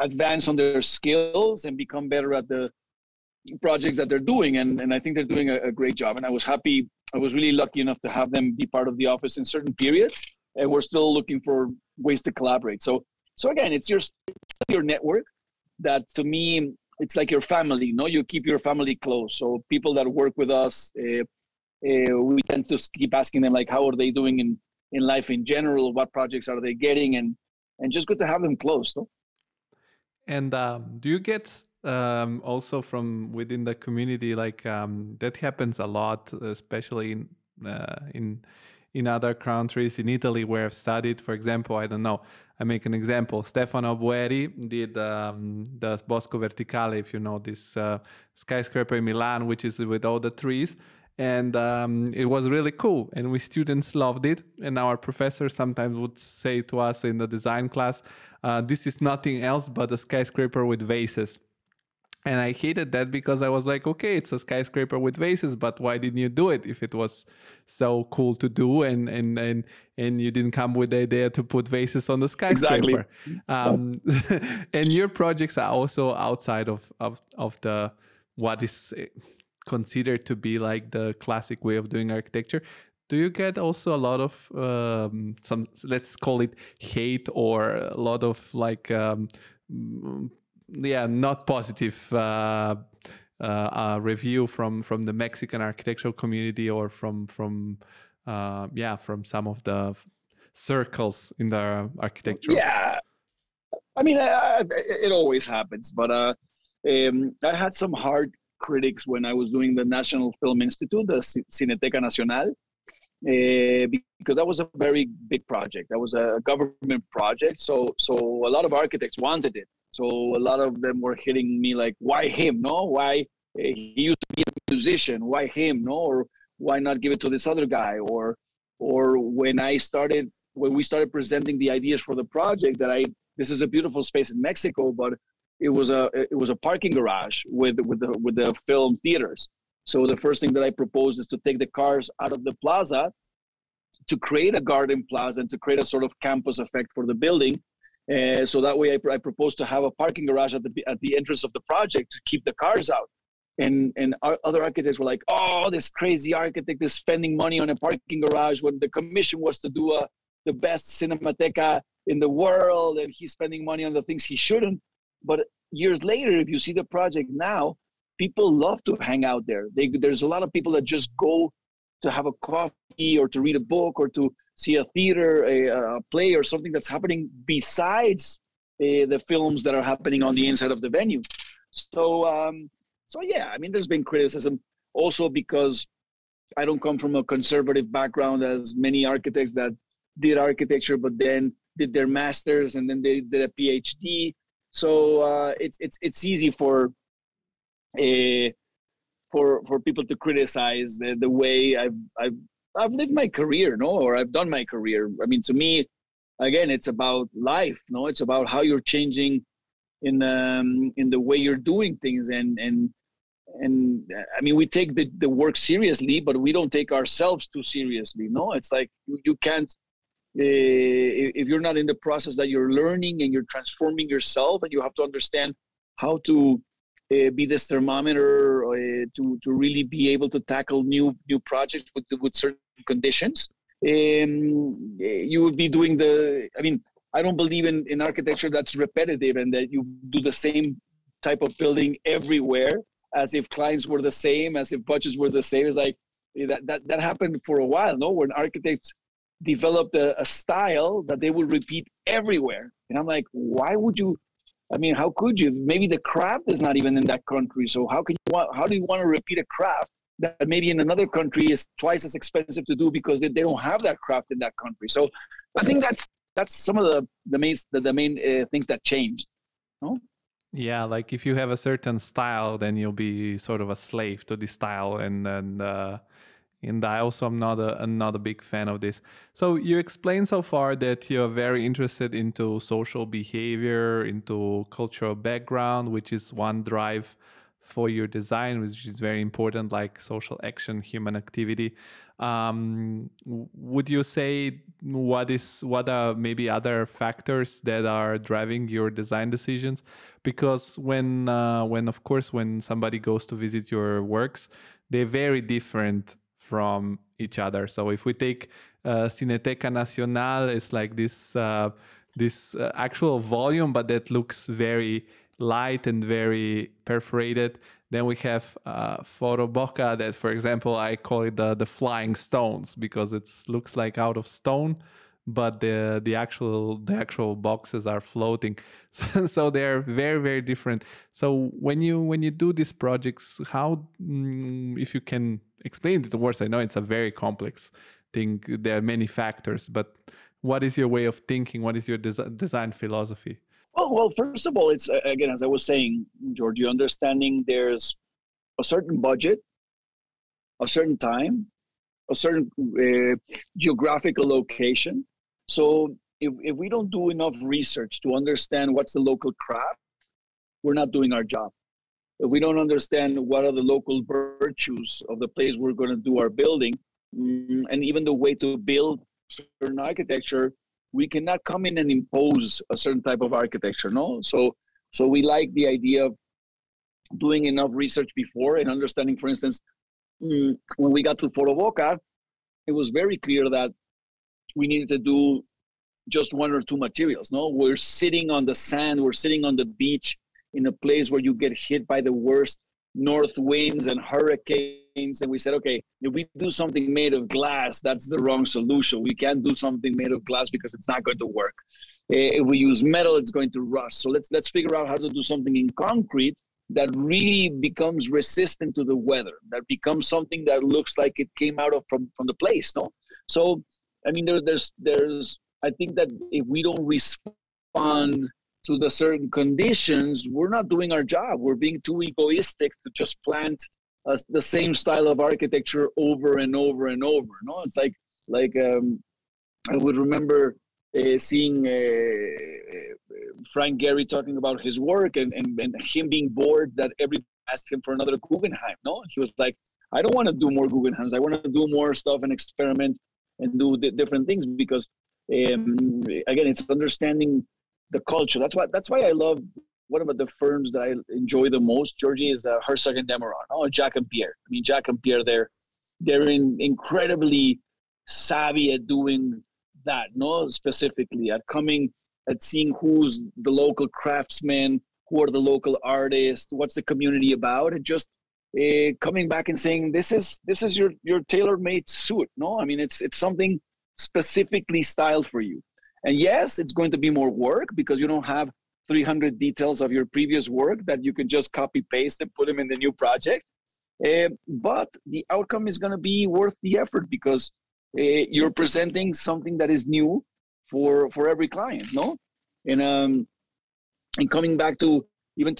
advance on their skills and become better at the projects that they're doing, and I think they're doing a great job. And I was really lucky enough to have them be part of the office in certain periods, and we're still looking for ways to collaborate. So again, it's your network that, to me, it's like your family. No, you keep your family close. So people that work with us, we tend to keep asking them, like, how are they doing in life in general, what projects are they getting, and just good to have them close. No? And do you get also from within the community, like that happens a lot, especially in other countries, in Italy where I've studied, for example, I don't know, I make an example, Stefano Boeri did the Bosco Verticale, if you know this skyscraper in Milan, which is with all the trees. And it was really cool, and we students loved it. And our professor sometimes would say to us in the design class, this is nothing else but a skyscraper with vases. And I hated that because I was like, okay, it's a skyscraper with vases, but why didn't you do it if it was so cool to do and you didn't come with the idea to put vases on the skyscraper? Exactly. And your projects are also outside of the what is considered to be like the classic way of doing architecture. Do you get also a lot of some, let's call it hate, or a lot of like not positive review from the Mexican architectural community, or from some of the circles in the architecture? Yeah, I mean, it always happens, but I had some hard critics when I was doing the National Film Institute, the Cineteca Nacional, because that was a very big project. That was a government project, so a lot of architects wanted it. So a lot of them were hitting me like, why him, no? Why he used to be a musician, why him, no? Or why not give it to this other guy? Or when we started presenting the ideas for the project, this is a beautiful space in Mexico, but it was a parking garage with the film theaters. So the first thing that I proposed is to take the cars out of the plaza, to create a garden plaza and to create a sort of campus effect for the building. So that way I proposed to have a parking garage at the entrance of the project to keep the cars out. And our other architects were like, oh, this crazy architect is spending money on a parking garage when the commission was to do the best cinemateca in the world, and he's spending money on the things he shouldn't. But years later, if you see the project now, people love to hang out there. There's a lot of people that just go to have a coffee or to read a book or to see a theater, a play, or something that's happening besides the films that are happening on the inside of the venue. So yeah, I mean, there's been criticism also because I don't come from a conservative background as many architects that did architecture, but then did their master's and then they did a PhD. So it's easy for people to criticize the way I've lived my career, no, or I've done my career. I mean, to me, again, it's about life, no? It's about how you're changing in the way you're doing things, and I mean, we take the work seriously, but we don't take ourselves too seriously, no? It's like you can't, if you're not in the process that you're learning and you're transforming yourself, and you have to understand how to be this thermometer to really be able to tackle new projects with certain conditions. You would be doing I mean, I don't believe in architecture that's repetitive and that you do the same type of building everywhere, as if clients were the same, as if budgets were the same. It's like that happened for a while, no? When architects developed a style that they would repeat everywhere. And I'm like, why would you? I mean, how could you? Maybe the craft is not even in that country. So how do you want to repeat a craft that maybe in another country is twice as expensive to do because they don't have that craft in that country? So I think that's some of the main things that changed. No? Yeah, like if you have a certain style, then you'll be sort of a slave to the style, and I also am not a big fan of this. So you explained so far that you're very interested into social behavior, into cultural background, which is one drive for your design, which is very important, like social action, human activity. Would you say what are maybe other factors that are driving your design decisions? Because when somebody goes to visit your works, they're very different from each other. So if we take Cineteca Nacional, it's like this actual volume, but that looks very light and very perforated. Then we have Foro Boca, that, for example, I call it the flying stones, because it looks like out of stone, but the actual boxes are floating. So they're very, very different. So when you do these projects, how, if you can explain it to words, I know it's a very complex thing, there are many factors, but what is your way of thinking? What is your design philosophy? Well, first of all, it's, again, as I was saying, George, you understanding there's a certain budget a certain time, a certain geographical location. So if we don't do enough research to understand what's the local craft, we're not doing our job. If we don't understand what are the local virtues of the place we're going to do our building, and even the way to build certain architecture, we cannot come in and impose a certain type of architecture, no? So we like the idea of doing enough research before and understanding, for instance, when we got to Foro Boca, it was very clear that we needed to do just one or two materials, no? We're sitting on the sand, we're sitting on the beach in a place where you get hit by the worst north winds and hurricanes. And we said, okay, if we do something made of glass, that's the wrong solution. We can't do something made of glass because it's not going to work. If we use metal, it's going to rust. So let's figure out how to do something in concrete that really becomes resistant to the weather, that becomes something that looks like it came out of from the place, no? So, I mean, there's I think that if we don't respond to the certain conditions, we're not doing our job. We're being too egoistic to just plant the same style of architecture over and over and over, no? It's like I would remember seeing Frank Gehry talking about his work and him being bored that everybody asked him for another Guggenheim, no? He was like, I don't want to do more Guggenheims. I want to do more stuff and experiment and do different things because, again, it's understanding the culture. That's why I love one of the firms that I enjoy the most, Georgie, is Herzog and de Meuron. Oh, Jacques and Pierre. I mean, Jacques and Pierre, they're incredibly savvy at doing that, no, specifically at coming at seeing who's the local craftsman, who are the local artists, what's the community about, and just coming back and saying this is your tailor-made suit, no? I mean, it's something specifically styled for you. And yes, it's going to be more work because you don't have 300 details of your previous work that you can just copy paste and put them in the new project, but the outcome is going to be worth the effort because you're presenting something that is new for every client, no? And coming back to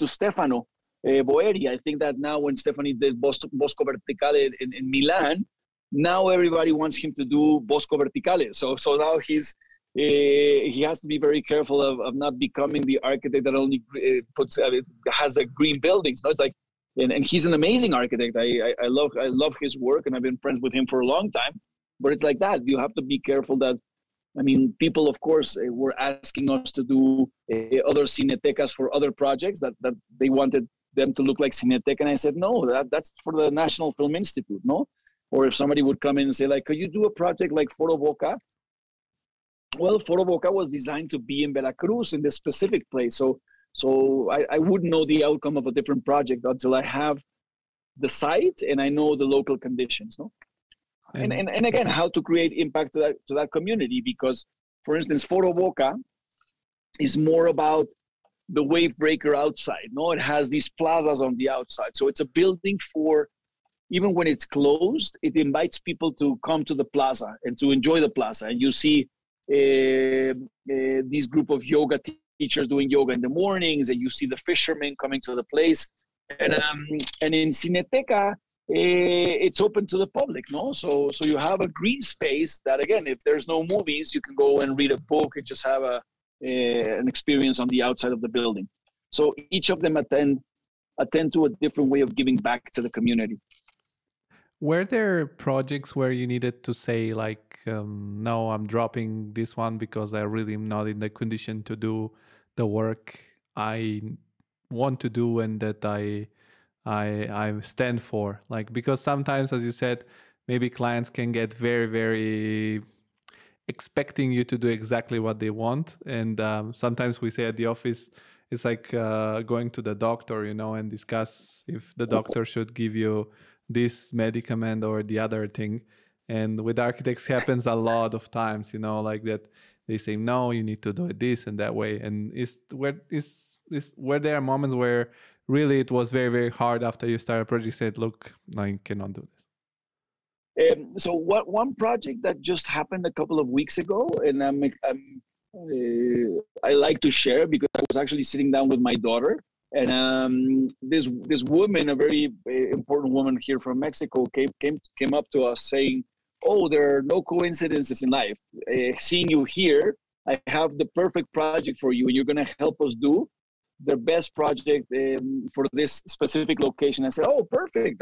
Stefano Boeri, I think that now when Stefano did Bosco Verticale in Milan, now everybody wants him to do Bosco Verticale. So now he has to be very careful of not becoming the architect that only has the green buildings. No, it's like, and he's an amazing architect. I love his work, and I've been friends with him for a long time. But it's like that. You have to be careful that, I mean, people, of course, were asking us to do other cinetecas for other projects that they wanted them to look like Cineteca. And I said, no, that's for the National Film Institute, no? Or if somebody would come in and say, like, could you do a project like Foro Boca? Well, Foro Boca was designed to be in Veracruz in this specific place. So I wouldn't know the outcome of a different project until I have the site and I know the local conditions, no? And again, how to create impact to that community, because, for instance, Foro Boca is more about the wave breaker outside. No, it has these plazas on the outside. So it's a building for, even when it's closed, it invites people to come to the plaza and to enjoy the plaza. And you see these group of yoga teachers doing yoga in the mornings, and you see the fishermen coming to the place. And in Cineteca, it's open to the public, no? So you have a green space that, again, if there's no movies, you can go and read a book and just have an experience on the outside of the building. So each of them attend to a different way of giving back to the community. Were there projects where you needed to say, like, no, I'm dropping this one because I really am not in the condition to do the work I want to do and that I stand for? Like, because sometimes, as you said, maybe clients can get very, very expecting you to do exactly what they want. And sometimes we say at the office, it's like going to the doctor, you know, and discuss if the doctor should give you this medicament or the other thing. And with architects happens a lot of times, you know, like that they say, no, you need to do it this and that way. And were there moments where really it was very, very hard after you started a project, said, look, I cannot do this? So what one project that just happened a couple of weeks ago, and I like to share because I was actually sitting down with my daughter And this woman, a very important woman here from Mexico, came up to us saying, "Oh, there are no coincidences in life. Seeing you here, I have the perfect project for you, and you're going to help us do the best project for this specific location." I said, "Oh, perfect.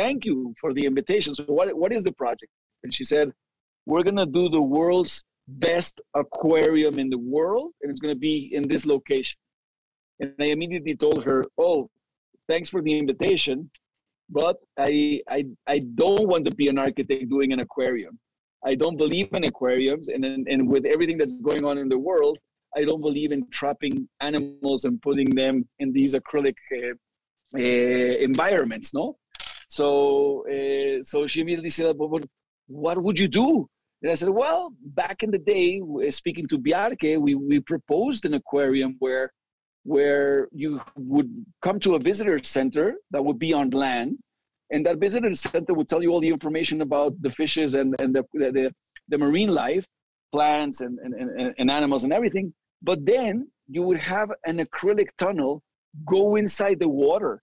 Thank you for the invitation. So what is the project?" And she said, "We're going to do the world's best aquarium in the world, and it's going to be in this location." And I immediately told her, "Oh, thanks for the invitation, but I don't want to be an architect doing an aquarium. I don't believe in aquariums, and with everything that's going on in the world, I don't believe in trapping animals and putting them in these acrylic environments, no?" So she immediately said, "But what would you do?" And I said, "Well, back in the day, speaking to Bjarke, we proposed an aquarium where you would come to a visitor center that would be on land, and that visitor center would tell you all the information about the fishes and the marine life, plants and animals and everything. But then you would have an acrylic tunnel go inside the water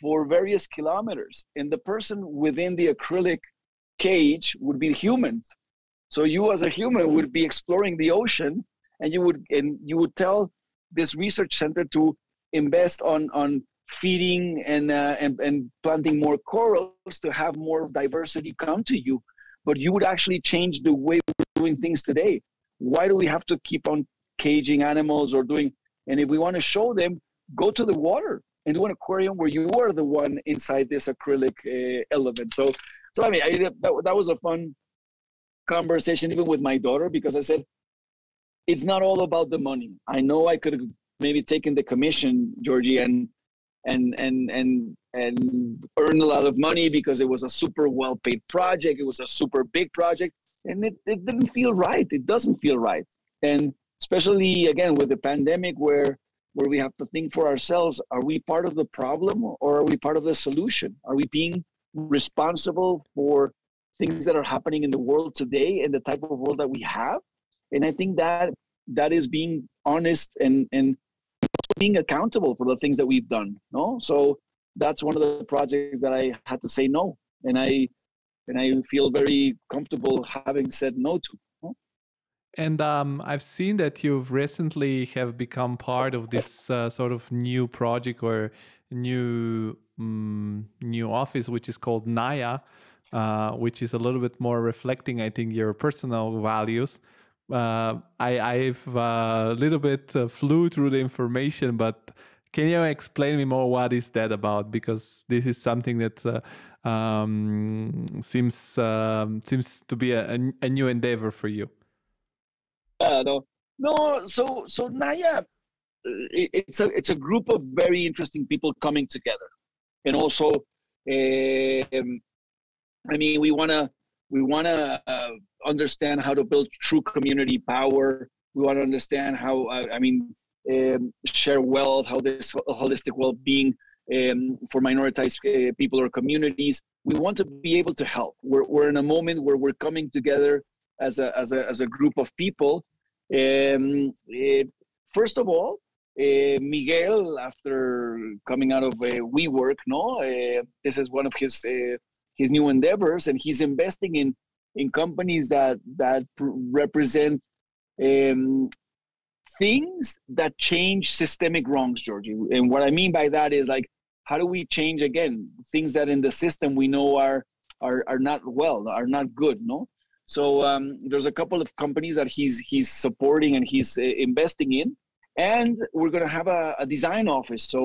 for various kilometers, and the person within the acrylic cage would be humans. So you as a human would be exploring the ocean, and you would tell this research center to invest on feeding and planting more corals to have more diversity come to you. But you would actually change the way we're doing things today. Why do we have to keep on caging animals or doing? And if we want to show them, go to the water and do an aquarium where you are the one inside this acrylic element." So I mean, that was a fun conversation, even with my daughter, because I said, it's not all about the money. I know I could have maybe taken the commission, Georgie, and earned a lot of money because it was a super well-paid project. It was a super big project, and it didn't feel right. It doesn't feel right. And especially, again, with the pandemic where we have to think for ourselves, are we part of the problem or are we part of the solution? Are we being responsible for things that are happening in the world today and the type of world that we have? And I think that is being honest and being accountable for the things that we've done. No, so that's one of the projects that I had to say no, and I feel very comfortable having said no to. No? And I've seen that you've recently have become part of this sort of new project or new office, which is called Naya, which is a little bit more reflecting, I think, your personal values. I've a little bit flew through the information, but can you explain me more what is that about? Because this is something that seems to be a new endeavor for you. So Naya, it's a group of very interesting people coming together, and also, I mean, we want to understand how to build true community power. We want to understand how, share wealth, how this holistic well-being for minoritized people or communities. We want to be able to help. We're in a moment where we're coming together as a group of people. First of all, Miguel, after coming out of WeWork, this is one of his new endeavors, and he's investing in companies that represent things that change systemic wrongs, Georgie. And what I mean by that is, like, how do we change, again, things that in the system we know are not well, are not good, no? So there's a couple of companies that he's supporting and he's investing in, and we're going to have a design office. So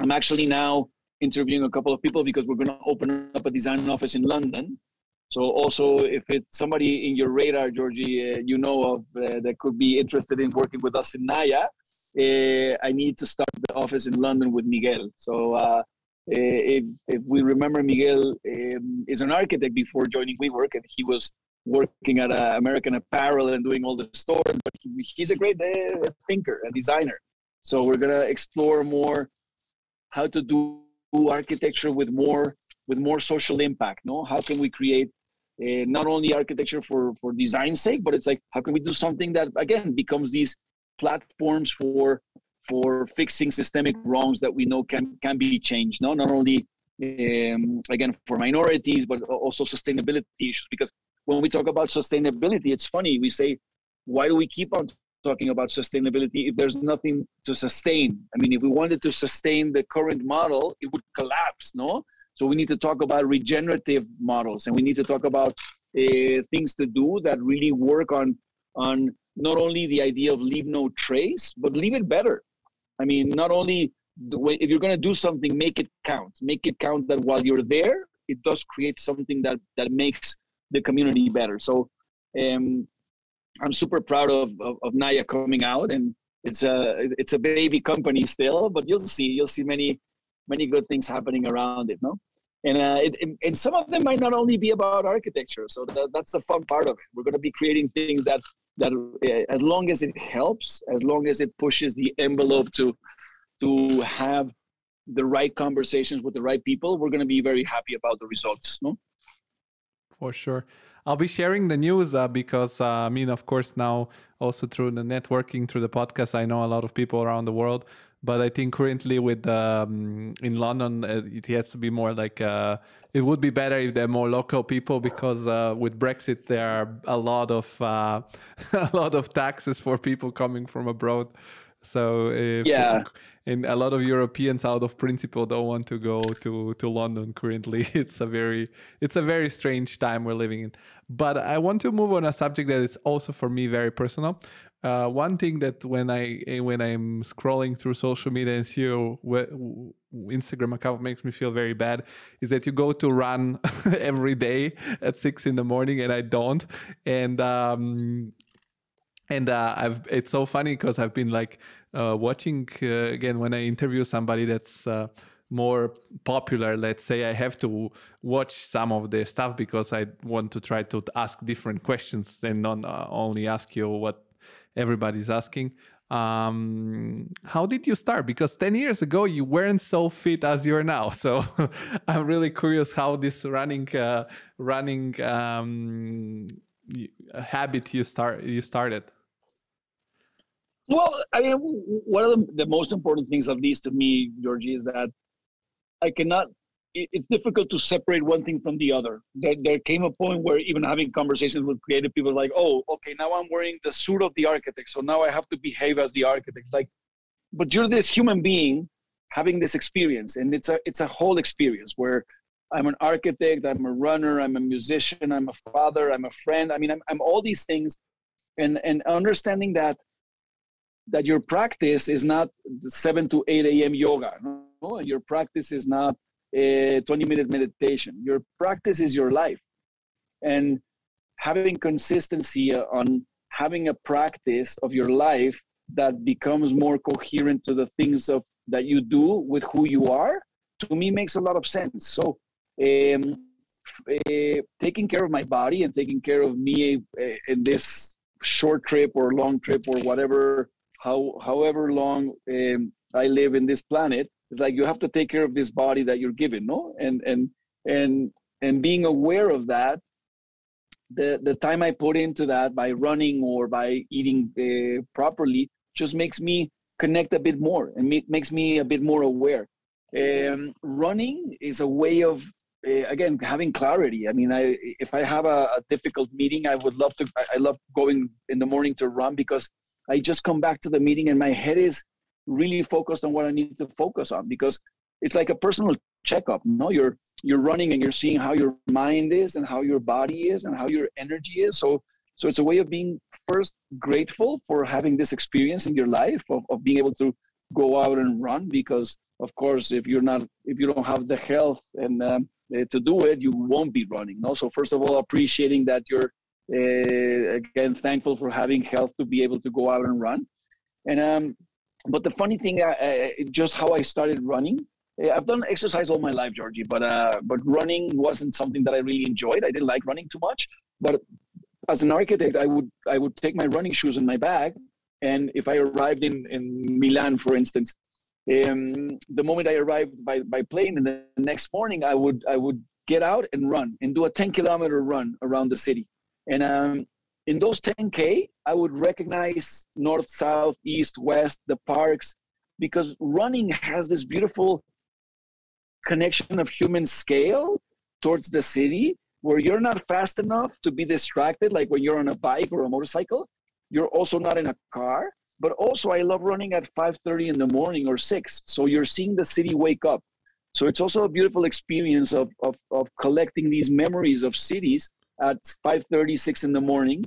I'm actually now interviewing a couple of people because we're going to open up a design office in London. So also, if it's somebody in your radar, Georgie, that could be interested in working with us in Naya, I need to start the office in London with Miguel. So if we remember, Miguel is an architect before joining WeWork, and he was working at American Apparel and doing all the stores, but he's a great thinker and designer. So we're going to explore more how to do architecture with more social impact, no? How can we create not only architecture for design's sake, but it's like, how can we do something that, again, becomes these platforms for for fixing systemic wrongs that we know can be changed. No, not only again for minorities, but also sustainability issues. Because when we talk about sustainability, it's funny, we say, why do we keep on talking about sustainability if there's nothing to sustain? I mean, if we wanted to sustain the current model, it would collapse, no? So we need to talk about regenerative models, and we need to talk about things to do that really work on not only the idea of leave no trace, but leave it better. I mean, not only the way, if you're going to do something, make it count. Make it count that while you're there, it does create something that makes the community better. So I'm super proud of Naya coming out, and it's a baby company still, but you'll see many good things happening around it, no? And and some of them might not only be about architecture. So that's the fun part of it. We're going to be creating things that as long as it helps, as long as it pushes the envelope to have the right conversations with the right people, we're going to be very happy about the results, no? For sure. I'll be sharing the news because, I mean, of course, now also through the networking, through the podcast, I know a lot of people around the world. But I think currently with in London, it has to be more like, it would be better if they're more local people, because with Brexit, there are a lot of taxes for people coming from abroad. So and a lot of Europeans out of principle don't want to go to London currently. It's a very strange time we're living in. But I want to move on a subject that is also for me very personal. One thing that when I'm scrolling through social media and see your Instagram account makes me feel very bad is that you go to run every day at 6 in the morning, and I don't. It's so funny because I've been like watching again, when I interview somebody that's more popular, let's say, I have to watch some of their stuff because I want to try to ask different questions and not only ask you what everybody's asking. How did you start? Because 10 years ago, you weren't so fit as you are now. So I'm really curious how this running habit you started. Well, I mean, one of the most important things, at least to me, Georgie, is that it's difficult to separate one thing from the other. There came a point where even having conversations with creative people, like, oh, okay, now I'm wearing the suit of the architect, so now I have to behave as the architect. Like, but you're this human being having this experience, and it's a whole experience where I'm an architect, I'm a runner, I'm a musician, I'm a father, I'm a friend. I mean, I'm all these things, and understanding that your practice is not 7 to 8 a.m. yoga. No? Your practice is not a 20-minute meditation. Your practice is your life. And having consistency on having a practice of your life that becomes more coherent to the things that you do with who you are, to me makes a lot of sense. So taking care of my body and taking care of me in this short trip or long trip or whatever, however long I live in this planet, it's like you have to take care of this body that you're given, no? And being aware of that, the time I put into that by running or by eating properly just makes me connect a bit more and makes me a bit more aware. Running is a way of again having clarity. I mean, if I have a difficult meeting, I love going in the morning to run because I just come back to the meeting and my head is really focused on what I need to focus on, because it's like a personal checkup. No, you're running and you're seeing how your mind is and how your body is and how your energy is. So it's a way of being first grateful for having this experience in your life of being able to go out and run, because of course, if you don't have the health and to do it, you won't be running. No? So first of all, appreciating that you're again thankful for having health to be able to go out and run. And but the funny thing, just how I started running. I've done exercise all my life, Georgie, but running wasn't something that I really enjoyed. I didn't like running too much. But as an architect, I would take my running shoes in my bag, and if I arrived in Milan, for instance, the moment I arrived by plane, and the next morning I would get out and run and do a 10-kilometer run around the city. And in those 10K, I would recognize north, south, east, west, the parks. because running has this beautiful connection of human scale towards the city, where you're not fast enough to be distracted, like when you're on a bike or a motorcycle. You're also not in a car, but also I love running at 5:30 in the morning or 6. So you're seeing the city wake up. So it's also a beautiful experience of collecting these memories of cities at 5:30, 6 in the morning,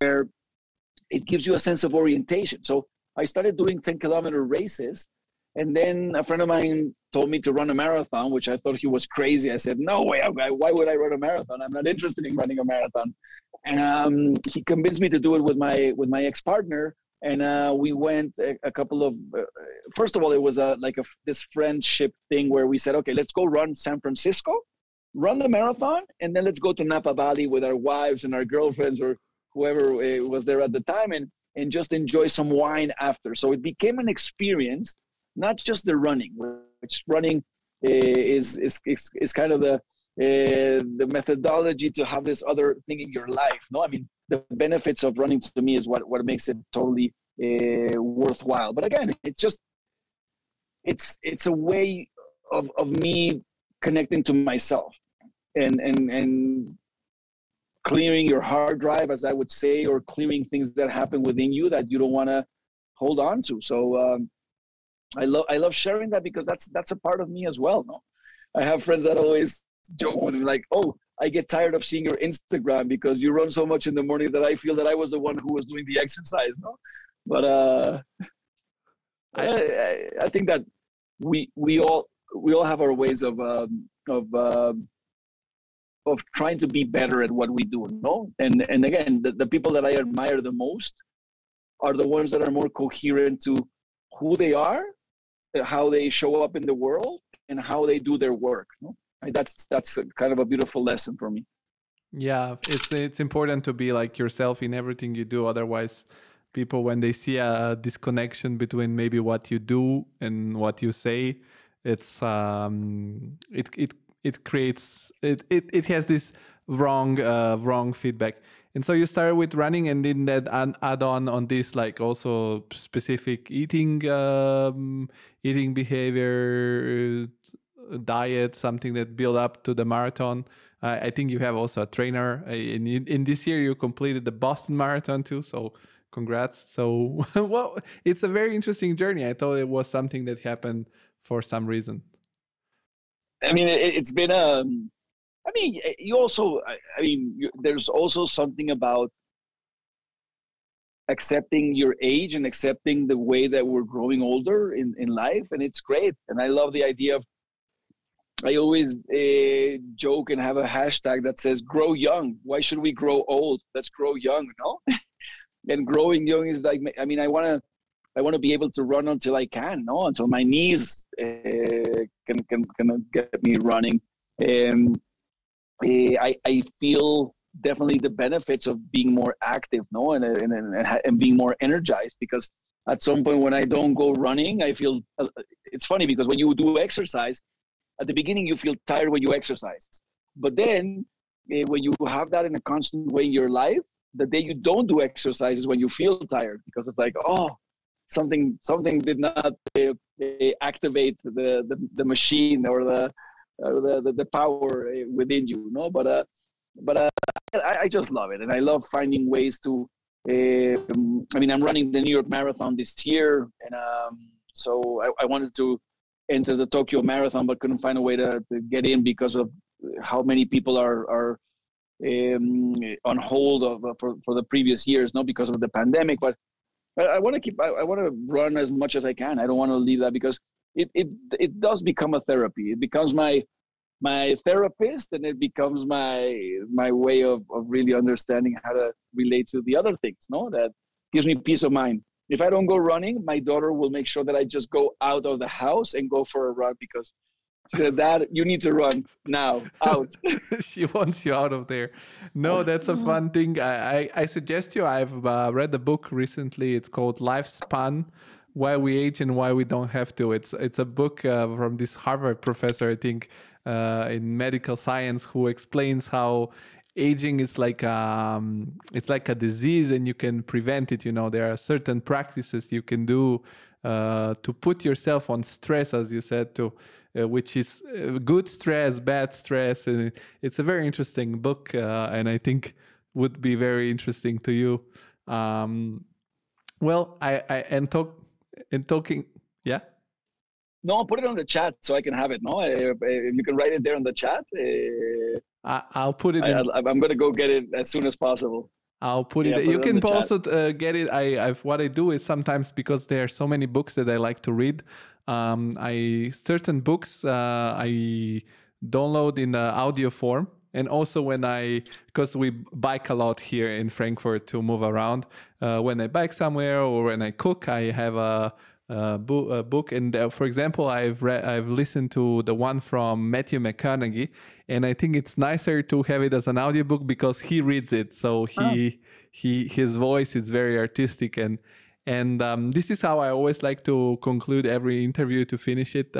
where it gives you a sense of orientation. So I started doing 10-kilometer races, and then a friend of mine told me to run a marathon, which I thought he was crazy. I said, no way, why would I run a marathon? I'm not interested in running a marathon. And he convinced me to do it with my ex-partner. And we went a couple of, first of all, it was this friendship thing where we said, okay, let's go run San Francisco, run the marathon, and then let's go to Napa Valley with our wives and our girlfriends or whoever was there at the time, and just enjoy some wine after. So it became an experience, not just the running, which running is kind of the methodology to have this other thing in your life. No, I mean, the benefits of running to me is what makes it totally worthwhile. But again, it's just, it's a way of me connecting to myself and clearing your hard drive, as I would say, or clearing things that happen within you that you don't want to hold on to. So I love sharing that, because that's a part of me as well. No, I have friends that always joke with me, like, oh, I get tired of seeing your Instagram because you run so much in the morning that I feel that I was the one who was doing the exercise. No, but I think that we all have our ways of trying to be better at what we do. No, and again, the people that I admire the most are the ones that are more coherent to who they are, how they show up in the world, and how they do their work. No? That's kind of a beautiful lesson for me. Yeah, it's important to be like yourself in everything you do. Otherwise, people, when they see a disconnection between maybe what you do and what you say, it's it has this wrong feedback. And so you started with running, and then that add-on on this, like, also specific eating behavior, diet, something that build up to the marathon. I think you have also a trainer. In this year, you completed the Boston Marathon too, so congrats. So, well, it's a very interesting journey. I thought it was something that happened for some reason. I mean, it's been a... I mean, there's also something about accepting your age and accepting the way that we're growing older in life. And it's great. And I love the idea of, I always joke and have a hashtag that says, grow young. Why should we grow old? Let's grow young, no? And growing young is like, I mean, I want to be able to run until I can, no? Until my knees can get me running. I feel definitely the benefits of being more active, no, and being more energized, because at some point when I don't go running, I feel, it's funny because when you do exercise, at the beginning you feel tired when you exercise, but then when you have that in a constant way in your life, the day you don't do exercise is when you feel tired, because it's like, oh, something did not activate the machine or the power within you, no? But I just love it, and I love finding ways to. I mean, I'm running the New York Marathon this year, and so I wanted to enter the Tokyo Marathon, but couldn't find a way to get in because of how many people are on hold for the previous years, no, because of the pandemic. But I want to keep. I want to run as much as I can. I don't want to leave that, because It does become a therapy. It becomes my therapist, and it becomes my way of really understanding how to relate to the other things, no? That gives me peace of mind. If I don't go running, my daughter will make sure that I just go out of the house and go for a run, because she said, Dad, you need to run now, out. She wants you out of there. No, that's a fun thing. I suggest you, I've read a book recently. It's called Lifespan: Why We Age and Why We Don't Have to. It's a book from this Harvard professor, I think, in medical science, who explains how aging is like a disease, and you can prevent it. You know, there are certain practices you can do to put yourself on stress, as you said, too, which is good stress, bad stress. And it's a very interesting book, and I think would be very interesting to you. Well, yeah. No, put it on the chat so I can have it. No, you can write it there on the chat. I'll put it. I'm going to go get it as soon as possible. I'll put it. You can also get it. What I do is sometimes, because there are so many books that I like to read, certain books I download in the audio form. And also because we bike a lot here in Frankfurt to move around, when I bike somewhere or when I cook, I have a book. And for example, I've listened to the one from Matthew McConaughey, and I think it's nicer to have it as an audiobook because he reads it. So his voice is very artistic. And this is how I always like to conclude every interview, to finish it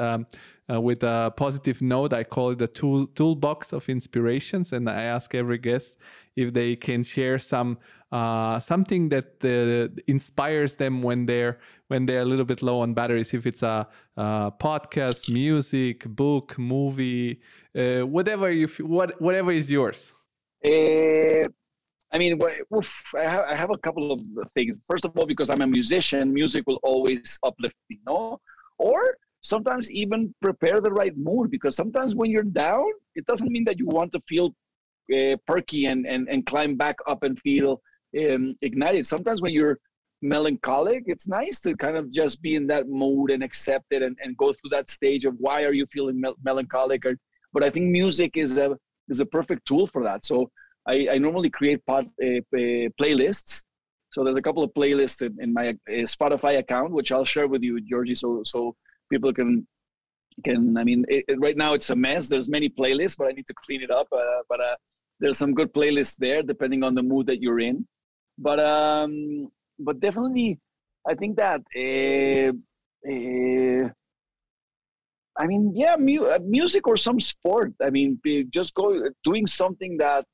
with a positive note. I call it the toolbox of inspirations. And I ask every guest if they can share something that inspires them when they're a little bit low on batteries. If it's a podcast, music, book, movie, whatever is yours. I have a couple of things. First of all, because I'm a musician, music will always uplift me, no? Or sometimes even prepare the right mood, because sometimes when you're down, it doesn't mean that you want to feel perky and climb back up and feel ignited. Sometimes when you're melancholic, it's nice to kind of just be in that mood and accept it and go through that stage of why are you feeling melancholic. But I think music is a perfect tool for that. So I normally create playlists. So there's a couple of playlists in my Spotify account, which I'll share with you, Georgie, so people can. I mean, right now it's a mess. There's many playlists, but I need to clean it up. But there's some good playlists there, depending on the mood that you're in. But definitely, I think that. Music or some sport. I mean, just go doing something that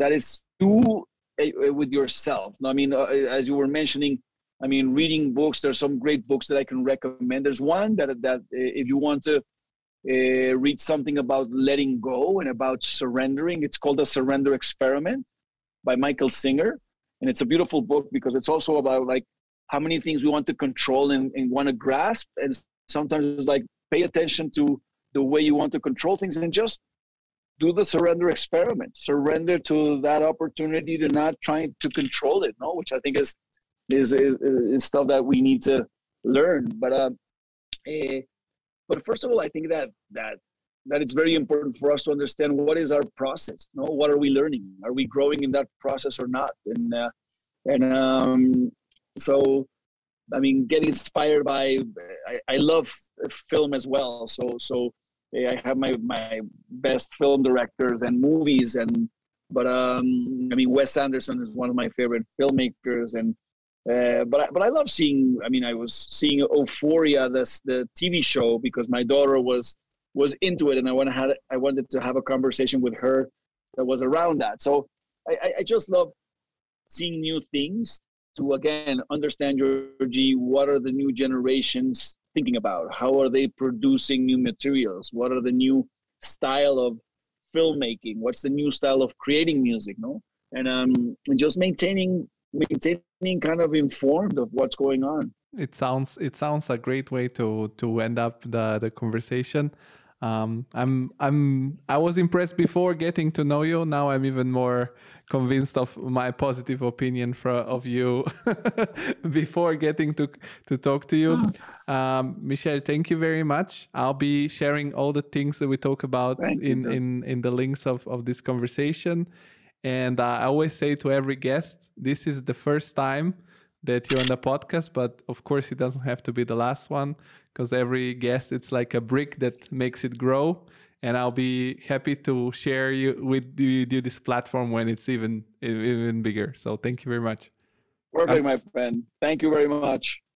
is you with yourself. I mean, as you were mentioning, I mean, reading books. There's some great books that I can recommend. There's one that if you want to read something about letting go and about surrendering, it's called The Surrender Experiment by Michael Singer, and it's a beautiful book because it's also about like how many things we want to control and want to grasp, and sometimes it's like pay attention to the way you want to control things and just do the surrender experiment. Surrender to that opportunity to not trying to control it, no? Which I think is stuff that we need to learn. But first of all, I think that it's very important for us to understand what is our process, no? What are we learning? Are we growing in that process or not? So, I mean, get inspired by. I love film as well. So. I have my best film directors and movies, but Wes Anderson is one of my favorite filmmakers, but I love seeing. I mean, I was seeing Euphoria, the TV show, because my daughter was into it, and I wanted to have a conversation with her that was around that. So I just love seeing new things to again understand, Georgie, what are the new generations thinking about? How are they producing new materials? What are the new style of filmmaking? What's the new style of creating music? No, and just maintaining kind of informed of what's going on. It sounds a great way to end up the conversation. I was impressed before getting to know you. Now I'm even more convinced of my positive opinion of you before getting to talk to you. Michel, thank you very much. I'll be sharing all the things that we talk about in the links of this conversation. And I always say to every guest, this is the first time that you're on the podcast, but of course it doesn't have to be the last one, because every guest, it's like a brick that makes it grow. And I'll be happy to share with you this platform when it's even bigger. So thank you very much. Perfect, my friend. Thank you very much.